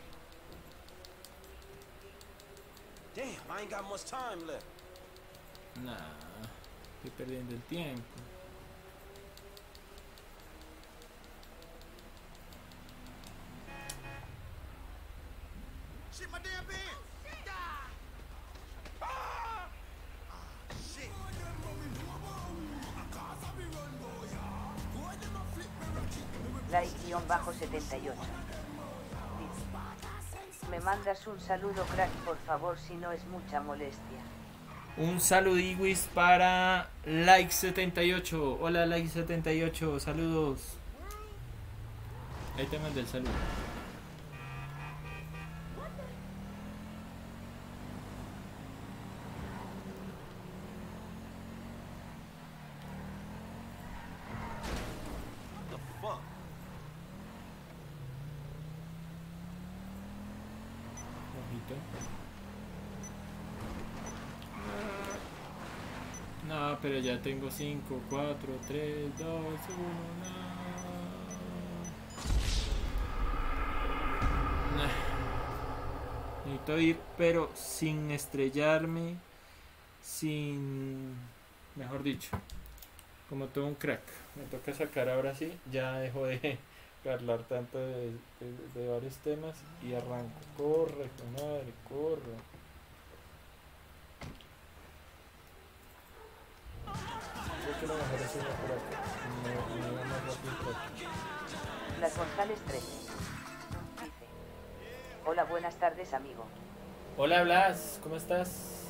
Nah, estoy perdiendo el tiempo. Bajo 78. Me mandas un saludo, crack, por favor, si no es mucha molestia. Un saludo Iwis para Like 78. Hola Like 78, saludos. Ahí te mandé el saludo. Pero ya tengo 5, 4, 3, 2, 1. Necesito ir, pero sin estrellarme, sin... Mejor dicho, como todo un crack. Me toca sacar ahora sí, ya dejo de hablar tanto de varios temas y arranco. Corre, madre, corre. Blas González 13. Dice: hola, buenas tardes, amigo. Hola, Blas, ¿cómo estás?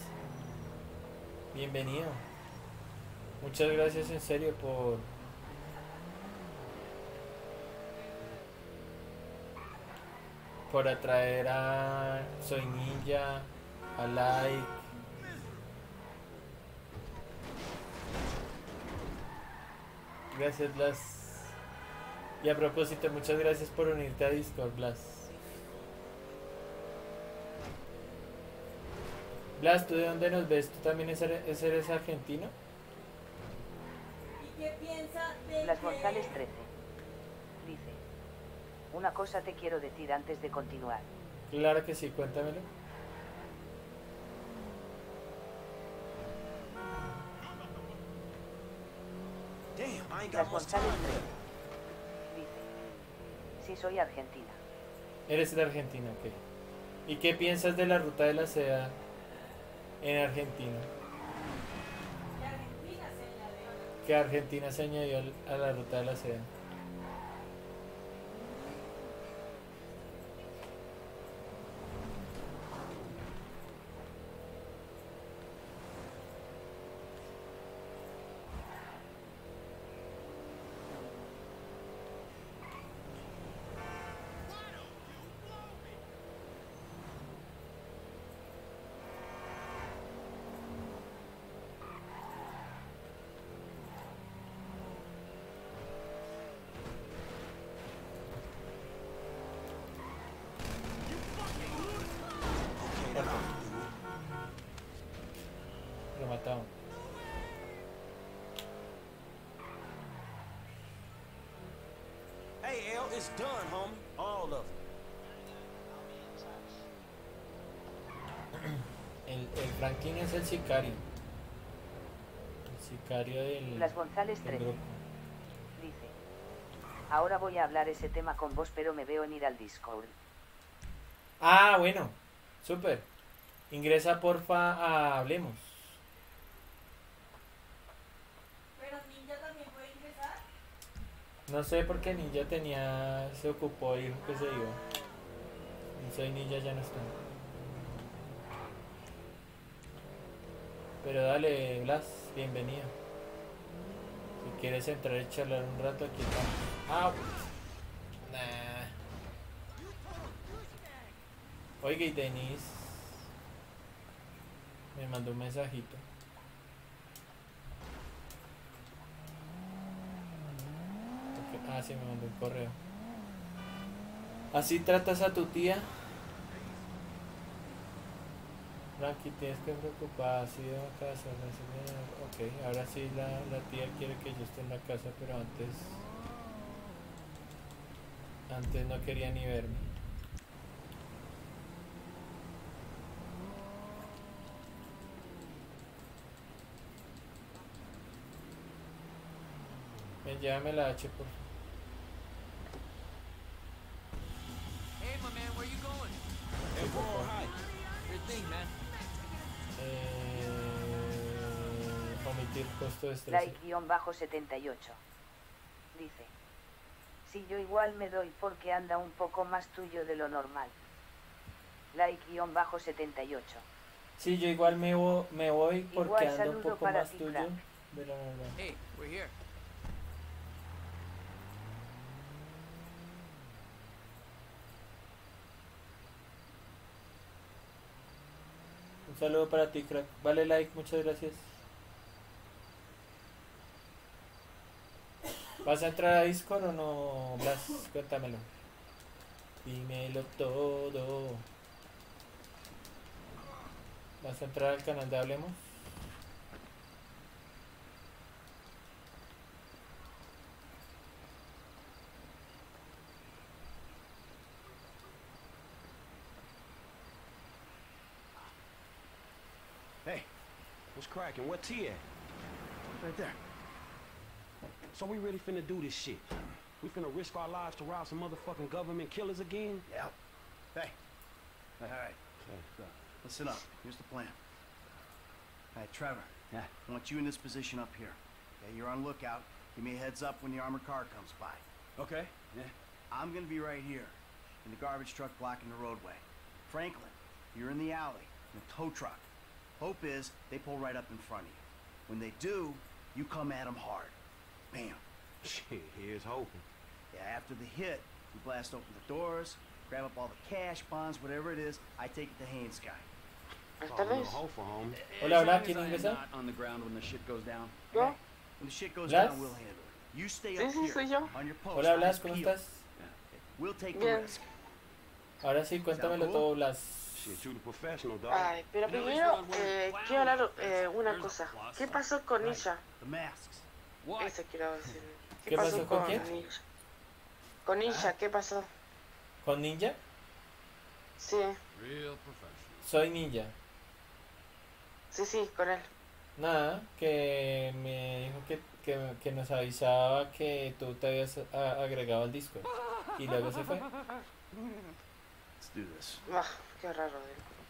Bienvenido. Muchas gracias, en serio, por... por atraer a Soy Ninja, a Like. Gracias, Blas. Y a propósito, muchas gracias por unirte a Discord, Blas. Blas, ¿tú de dónde nos ves? ¿Tú también eres argentino? ¿Y qué piensas de Blas González 13? Dice: una cosa te quiero decir antes de continuar. Claro que sí, cuéntamelo. Blas González dice: sí, soy argentina. Eres de Argentina, ok. ¿Y qué piensas de la ruta de la seda en Argentina? Que Argentina se añadió a la ruta de la seda. It's done, homie. All of them. El Franklin es el sicario. El sicario del... Blas González 3 dice: ahora voy a hablar ese tema con vos, pero me veo en ir al Discord. Ah, bueno. Súper. Ingresa porfa a Hablemos. No sé por qué Ninja tenía, se ocupó y dijo que se iba. Y soy Ninja ya no está. Pero dale, Blas, bienvenido. Si quieres entrar y charlar un rato, aquí estamos. Ah, pues. Nah. Oiga, y Denis me mandó un mensajito. Ah, sí, me mandó un correo. ¿Así tratas a tu tía? Frankie, tienes que preocupar. Ha sido a casa. Ok, ahora sí la tía quiere que yo esté en la casa, pero antes no quería ni verme. Ven, llévame la H, por favor. Omitir costo de estrés. Like-78 dice: sí, yo igual me doy porque anda un poco más tuyo de lo normal. Like-78 sí, yo igual me voy porque anda un poco más tuyo de lo normal. Hey, we're here. Un saludo para ti, crack. Vale, like, muchas gracias. ¿Vas a entrar a Discord o no, Blas? Cuéntamelo. Dímelo todo. ¿Vas a entrar al canal de Hablemos? Cracking, what tea at? Right there. So we really finna do this shit. We finna risk our lives to rob some motherfucking government killers again? Yeah. Hey. All right. So, listen up. Here's the plan. All right, Trevor. Yeah. I want you in this position up here. Okay, you're on lookout. Give me a heads up when the armored car comes by. Okay. Yeah. I'm gonna be right here, in the garbage truck blocking the roadway. Franklin, you're in the alley, in the tow truck. Hope is they pull right up in front of you. When they do, you come at them hard. Bam. Shit, here's hoping. Yeah, after the hit, you blast open the doors, grab up all the cash, bonds, whatever it is. I take it to Haynes guy. Hola, ¿quién ingresa? On the ground when the shit goes down. Yeah. When the shit goes down, we'll handle it. You stay up here on your post. Hola, Blas, ¿cómo estás? We'll take the risk. Ahora sí, cuéntamelo todo, Blas. Ay, pero primero quiero hablar una cosa. ¿Qué pasó con ella? Eso quiero decir. ¿Qué pasó con quién? Ninja. Con Ninja, ¿qué pasó? ¿Con Ninja? Sí. Soy Ninja. Sí, sí, con él. Nada, que me dijo que nos avisaba que tú te habías agregado al Discord. Y luego se fue. Qué raro,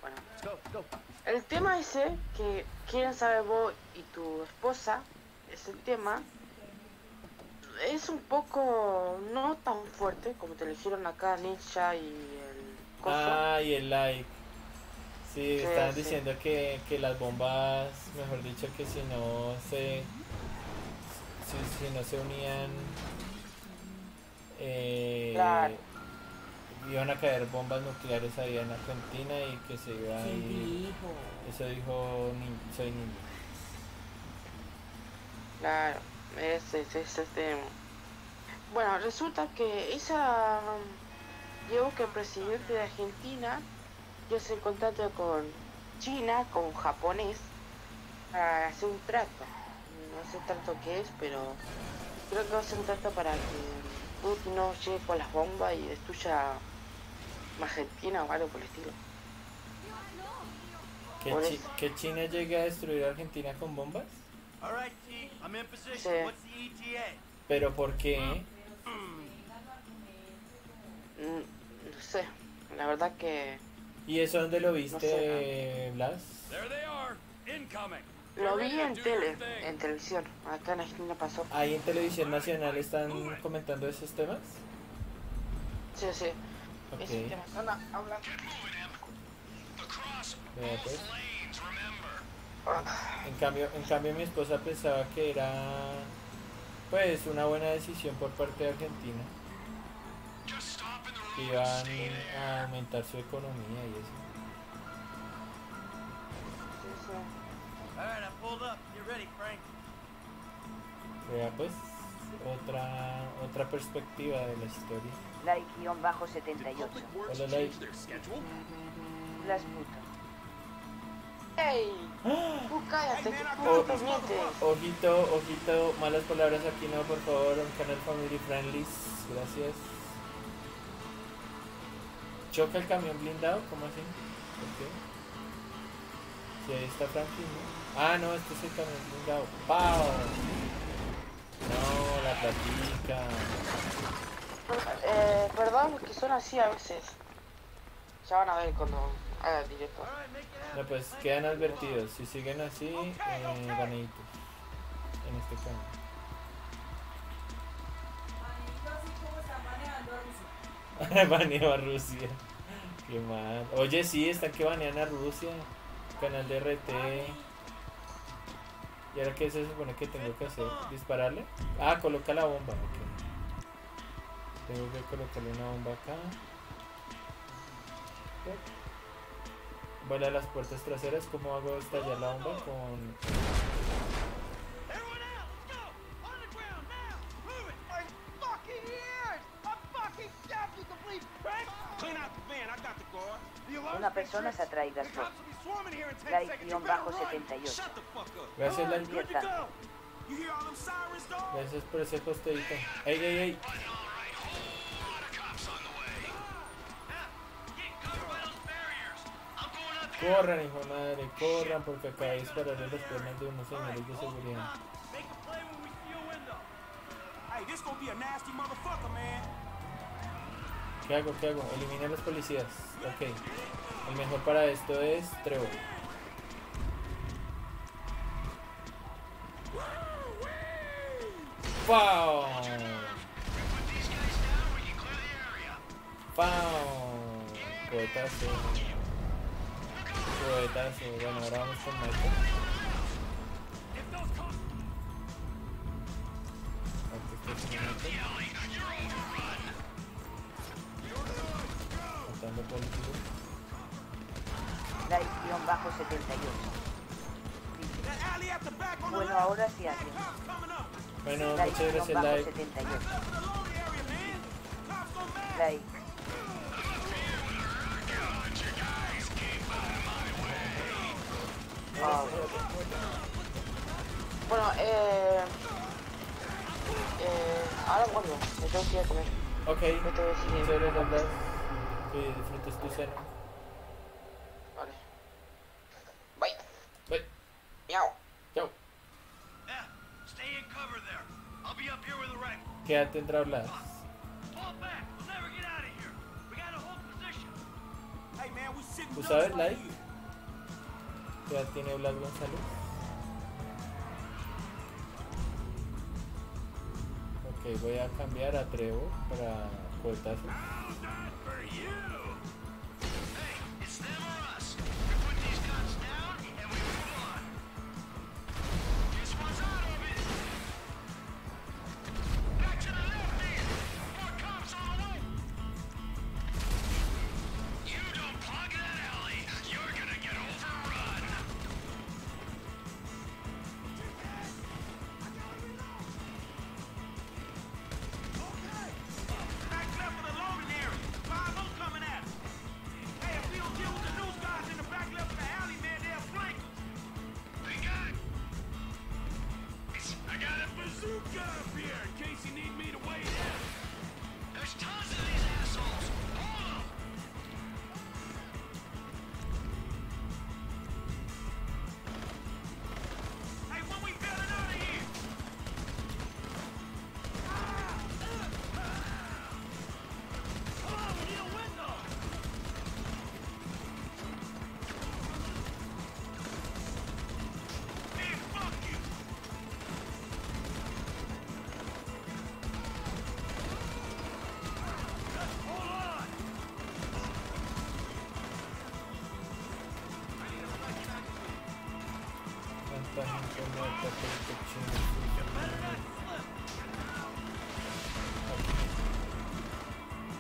bueno. El tema ese, que quién sabe vos y tu esposa, ese tema es un poco no tan fuerte como te eligieron acá Ninja y el coso. Ah, y el like. Sí, sí, estaban diciendo que las bombas, mejor dicho, que si no se no se unían, claro, iban a caer bombas nucleares allá en Argentina y que se iban. Sí, eso dijo Ninja Soy. Claro, ese tema. Bueno, resulta que esa llegó que el presidente de Argentina yo se contacto con China, con japonés, para hacer un trato. No sé tanto qué es, pero creo que va a ser un trato para que Putin no llegue con las bombas y destruya Argentina o algo por el estilo. ¿Que China llegue a destruir Argentina con bombas? Sí. ¿Pero por qué? No sé, la verdad que... ¿Y eso dónde lo viste, no sé, Blas? Lo vi en tele, en televisión. Acá en Argentina pasó. ¿Ahí en televisión nacional están comentando esos temas? Sí, sí. Okay. Esos temas están hablando. Mira, pues. En cambio mi esposa pensaba que era pues una buena decisión por parte de Argentina, que iban a aumentar su economía y eso. Vea pues, otra perspectiva de la historia. Like-78. Hola, Like. Las putas. ¡Ey! ¡Tú cállate! Ojito, ojito, malas palabras aquí no, por favor. Un canal family friendly. Gracias. ¿Choca el camión blindado? ¿Cómo así? ¿Por qué? Si ahí está Franklin, ¿no? Ah, no, este es el camión blindado. ¡Pau! No, la platica. Perdón, que son así a veces. Ya van a ver cuando haga el directo. No, pues quedan advertidos. Si siguen así, ganaditos. En este camión. Baneo a Rusia. Qué mal. Oye, sí, están que banean a Rusia. Canal de RT. ¿Y ahora qué se supone que tengo que hacer? ¿Dispararle? Ah, coloca la bomba. Okay. Tengo que colocarle una bomba acá. Vuela las puertas traseras. ¿Cómo hago estallar la bomba? Con... Una persona se ha traído al sol. Bajo 78. Gracias, Lali. Gracias por ese costeíto. ¡Ey, ey, ey! Corran, hijo de madre, corran, porque acá dispararé las piernas de unos señores de seguridad. ¿Qué hago? ¿Qué hago? Elimina a los policías. Ok. El mejor para esto es Trevor. ¡Wow! ¡Wow! Cohetazo. Cohetazo. Bueno, ahora vamos con Michael. Bajo 78. Bueno, ahora sí hace. Bueno, muchas gracias, Like. Like. Wow. Bueno, ahora vuelvo. Me tengo que ir a comer. Ok. Muchas gracias, que disfrutes tu cena. Vale. Bye. Bye. Miau. Chao. Quédate entre habladas. ¿Tú sabes, Like? ¿Qué edad tiene Blas González? Ok, voy a cambiar a Trevo para cohetazo.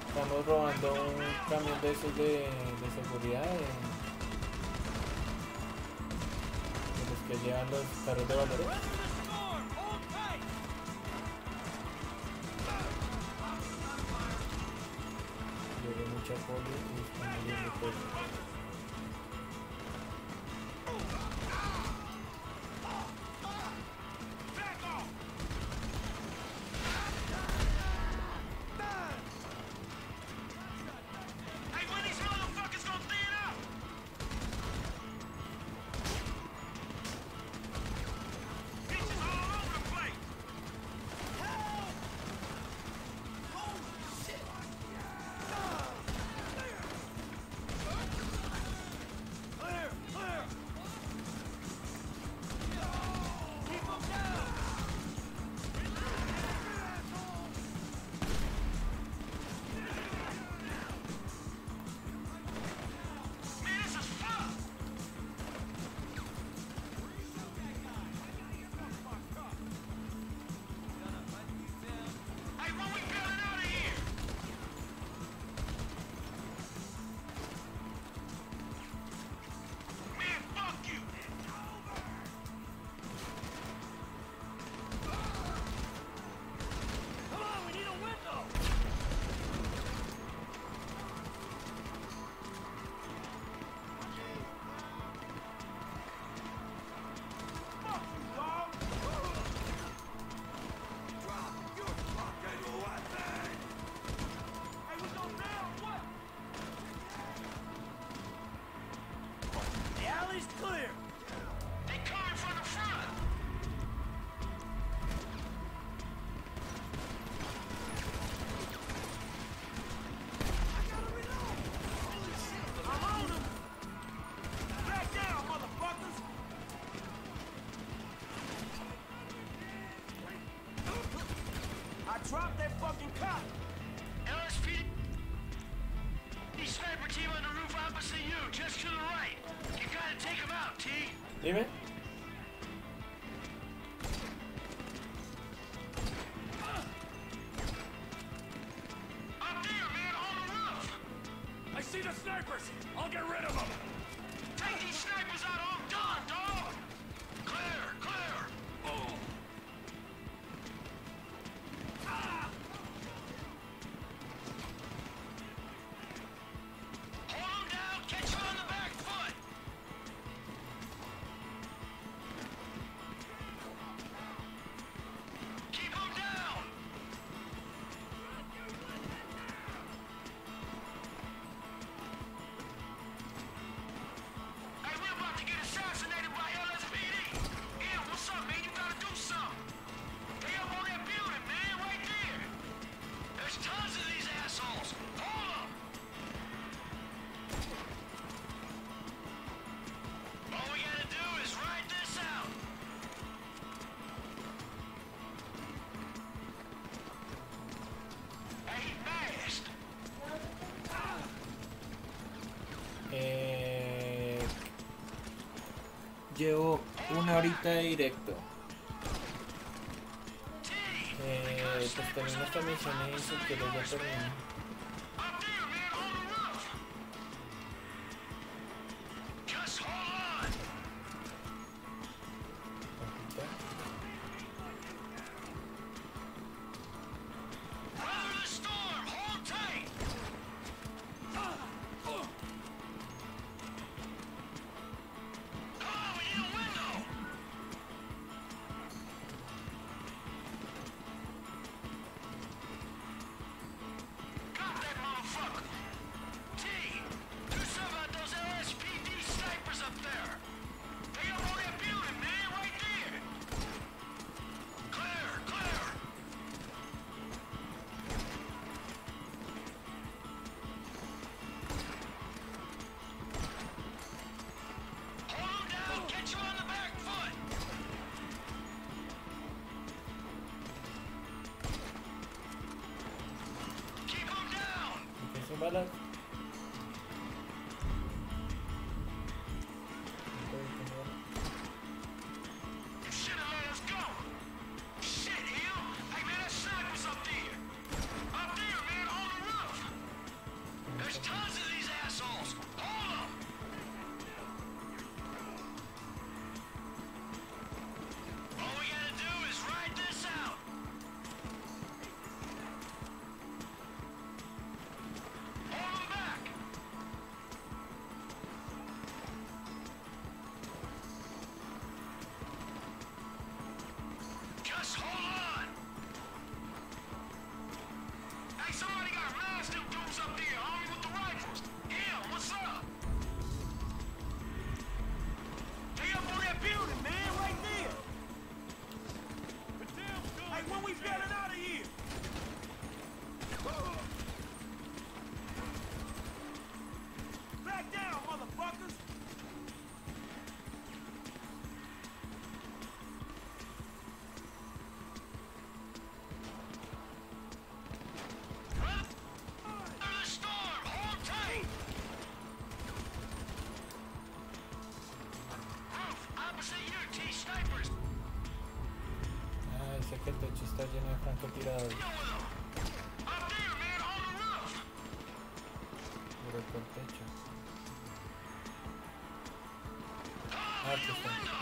Estamos robando un camión de esos de seguridad de los que llevan los carros de valores. Llevo mucha polio y están viendo polio. Drop that fucking cop! LSP... The sniper team on the roof opposite you, just to the right. You gotta take him out, T. Dime. Up there, man, on the roof! I see the snipers! I'll get rid of them! Take these snipers out all done, dog! Clear, clear! Oh! llevo una horita de directo. Pues también esta misión es que lo voy a terminar. Está lleno de francotiradores. Mira por el techo. Ah, aquí está.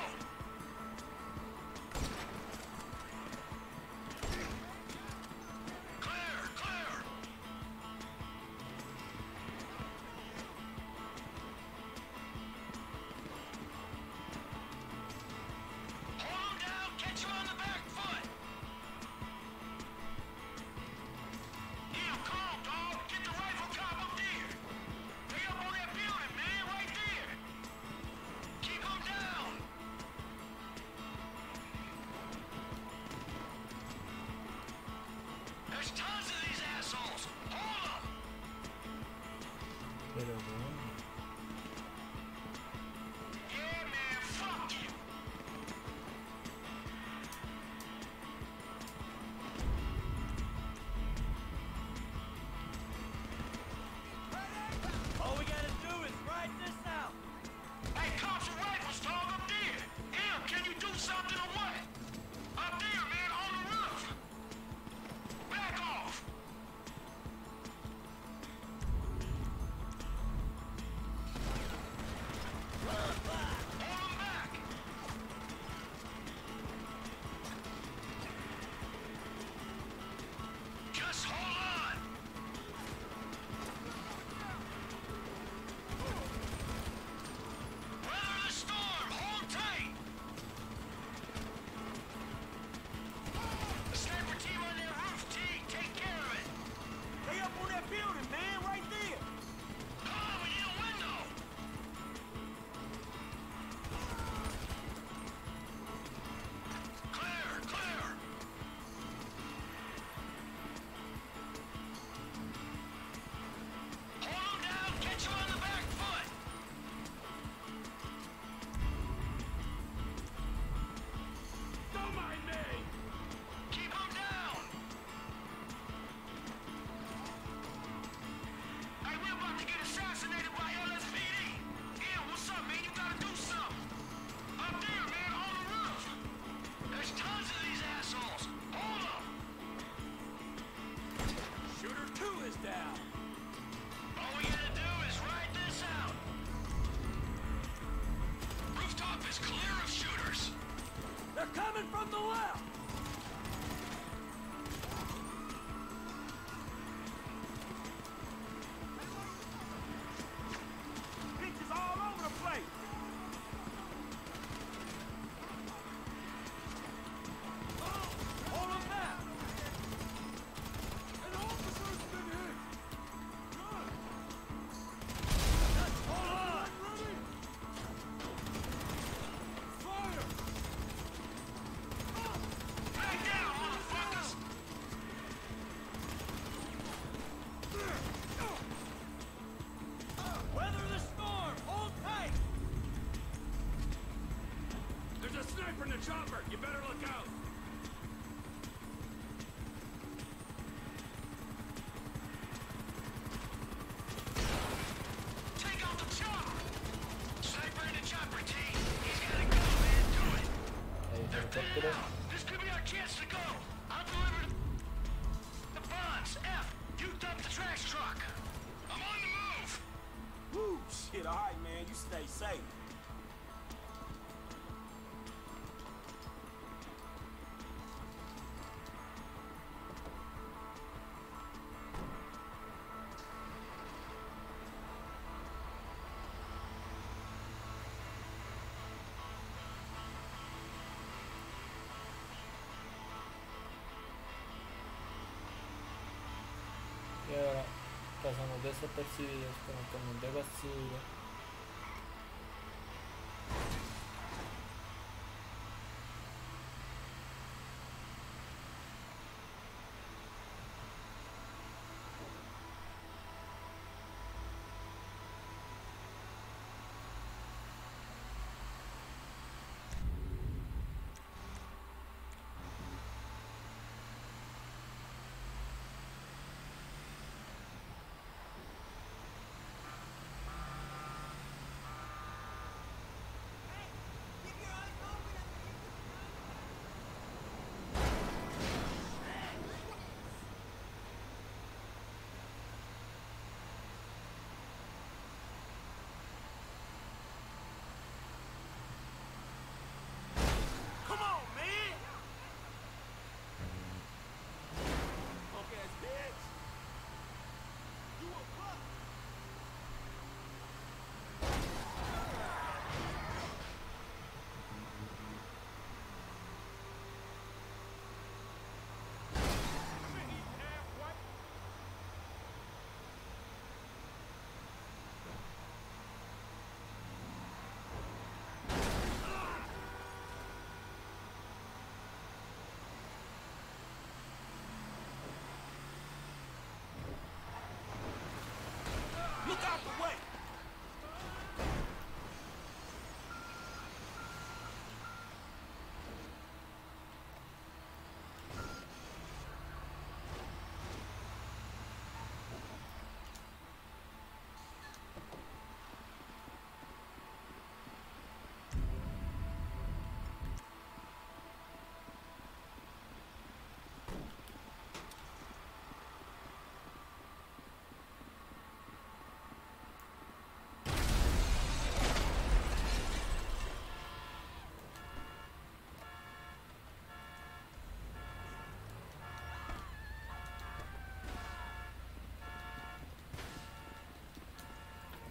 Pasamos desapercibidos con el camión de basura.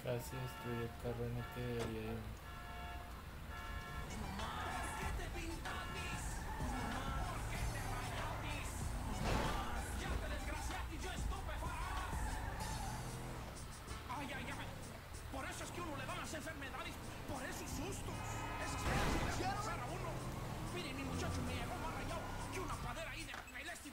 Casi destruye el carro en el que debería ir. Por eso es que uno le dan las enfermedades, por esos sustos. Es que le hacen a uno. Miren, mi muchacho me llegó más rayado que una padera ahí de Lester.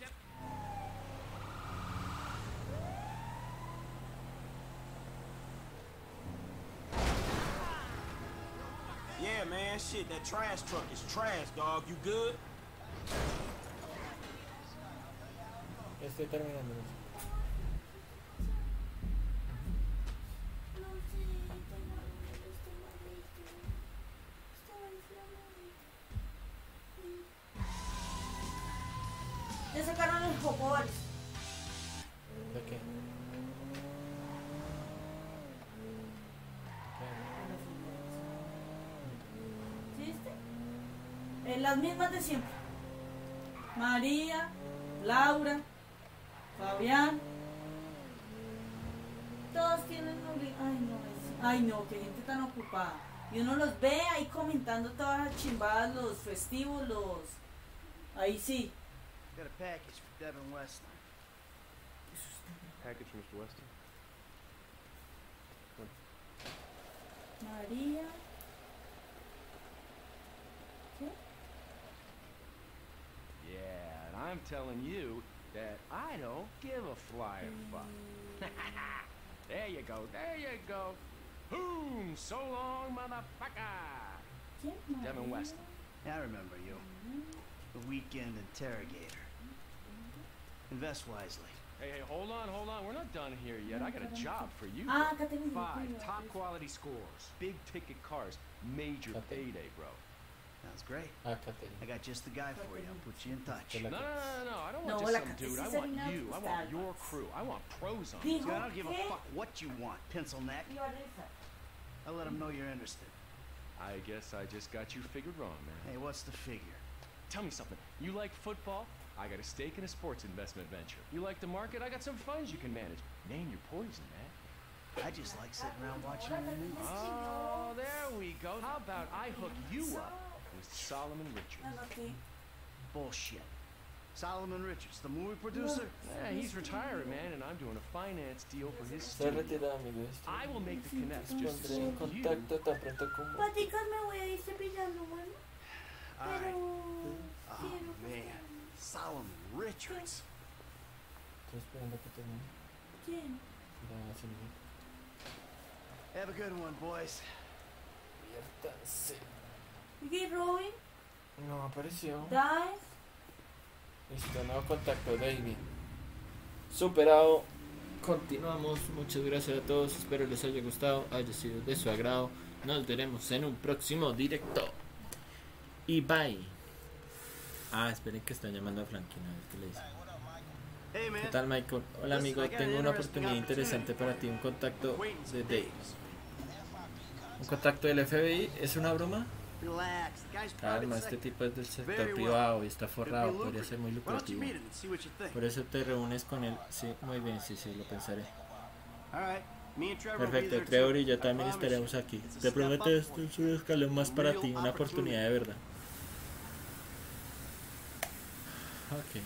Yeah, man, shit, that trash truck is trash, dog. You good? Estoy terminando. Ya sacaron los robots. ¿De qué? las mismas de siempre. María, Laura, Fabián. Todos tienen... ay no, qué gente tan ocupada. Y uno los ve ahí comentando todas las chimbadas, los festivos, los... ahí sí. Got a package for Devin Weston. Package for Mr. Weston. María. ¿Qué? Yeah, and I'm telling you that I don't give a flying fuck. There you go, there you go. Boom! So long, motherfucker! Devin Weston. I remember you. The weekend interrogator. Invest wisely. Hey, hey, hold on, hold on. We're not done here yet. I got a job for you. 5 top quality scores, big ticket cars, major payday, bro. Sounds great. I got just the guy for you. I'll put you in touch. No, no, no, no. I don't want just some dude. I want you. I want your crew. I want pros on you. I don't give a fuck what you want, pencil neck. I'll let them know you're interested. I guess I just got you figured wrong, man. Hey, what's the figure? Tell me something. You like football? I got a stake in a sports investment venture. You like the market? I got some funds you can manage. Name your poison, man. I just like sitting around watching the news. Oh, there we go. How about I hook you up with Solomon Richards? Bullshit. Solomon Richards, the movie producer? Yeah, he's retiring, man, and I'm doing a finance deal for his studio. I will make the connection. Just so you... Alright. Oh, man. Solomon Richards. Have a good one, boys. ¿Qué, Robin? No apareció. Listo, nuevo contacto, David. Superado. Continuamos. Muchas gracias a todos. Espero les haya gustado, haya sido de su agrado. Nos veremos en un próximo directo. Y bye. Ah, esperen que están llamando a Franklin. A ver qué le dice. ¿Qué tal, Michael? Hola, amigo, tengo una oportunidad interesante para ti, un contacto de Dave. ¿Un contacto del FBI? ¿Es una broma? Calma, este tipo es del sector privado y está forrado, podría ser muy lucrativo. Por eso te reúnes con él. Sí, muy bien, sí, sí, lo pensaré. Perfecto, Trevor y yo también estaremos aquí. Te prometo, esto es un escalón más para ti, una oportunidad de verdad. Ok.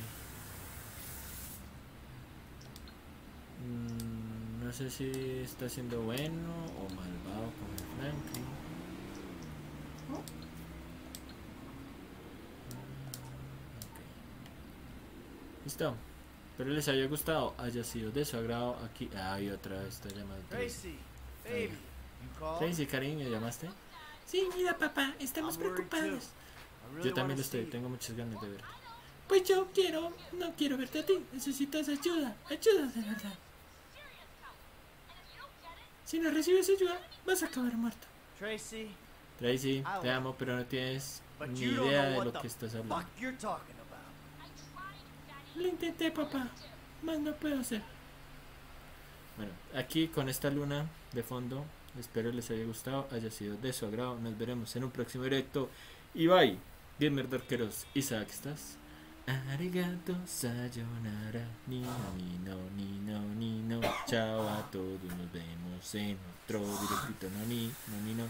No sé si está siendo bueno o malvado con el Franklin. ¿Oh? Okay. Listo. Espero les haya gustado, haya sido de su agrado. Aquí, y otra vez está llamando. Tracy, cariño, ¿llamaste? Sí, mira, papá, estamos preocupados. Yo también lo estoy, tengo muchas ganas de verte. Pues yo quiero, no quiero verte a ti, necesitas ayuda, ayuda de verdad. Si no recibes ayuda, vas a acabar muerto. Tracy, te amo, pero no tienes ni idea de lo que estás hablando. Lo intenté, papá, más no puedo hacer. Bueno, aquí con esta luna de fondo, espero les haya gustado, haya sido de su agrado. Nos veremos en un próximo directo. Y bye, gamer dorqueros. Isaac, ¿estás? Arigato sayonara, ni no, ni no, ni no. Chao a todos, nos vemos en otro directito. No, ni no, ni no.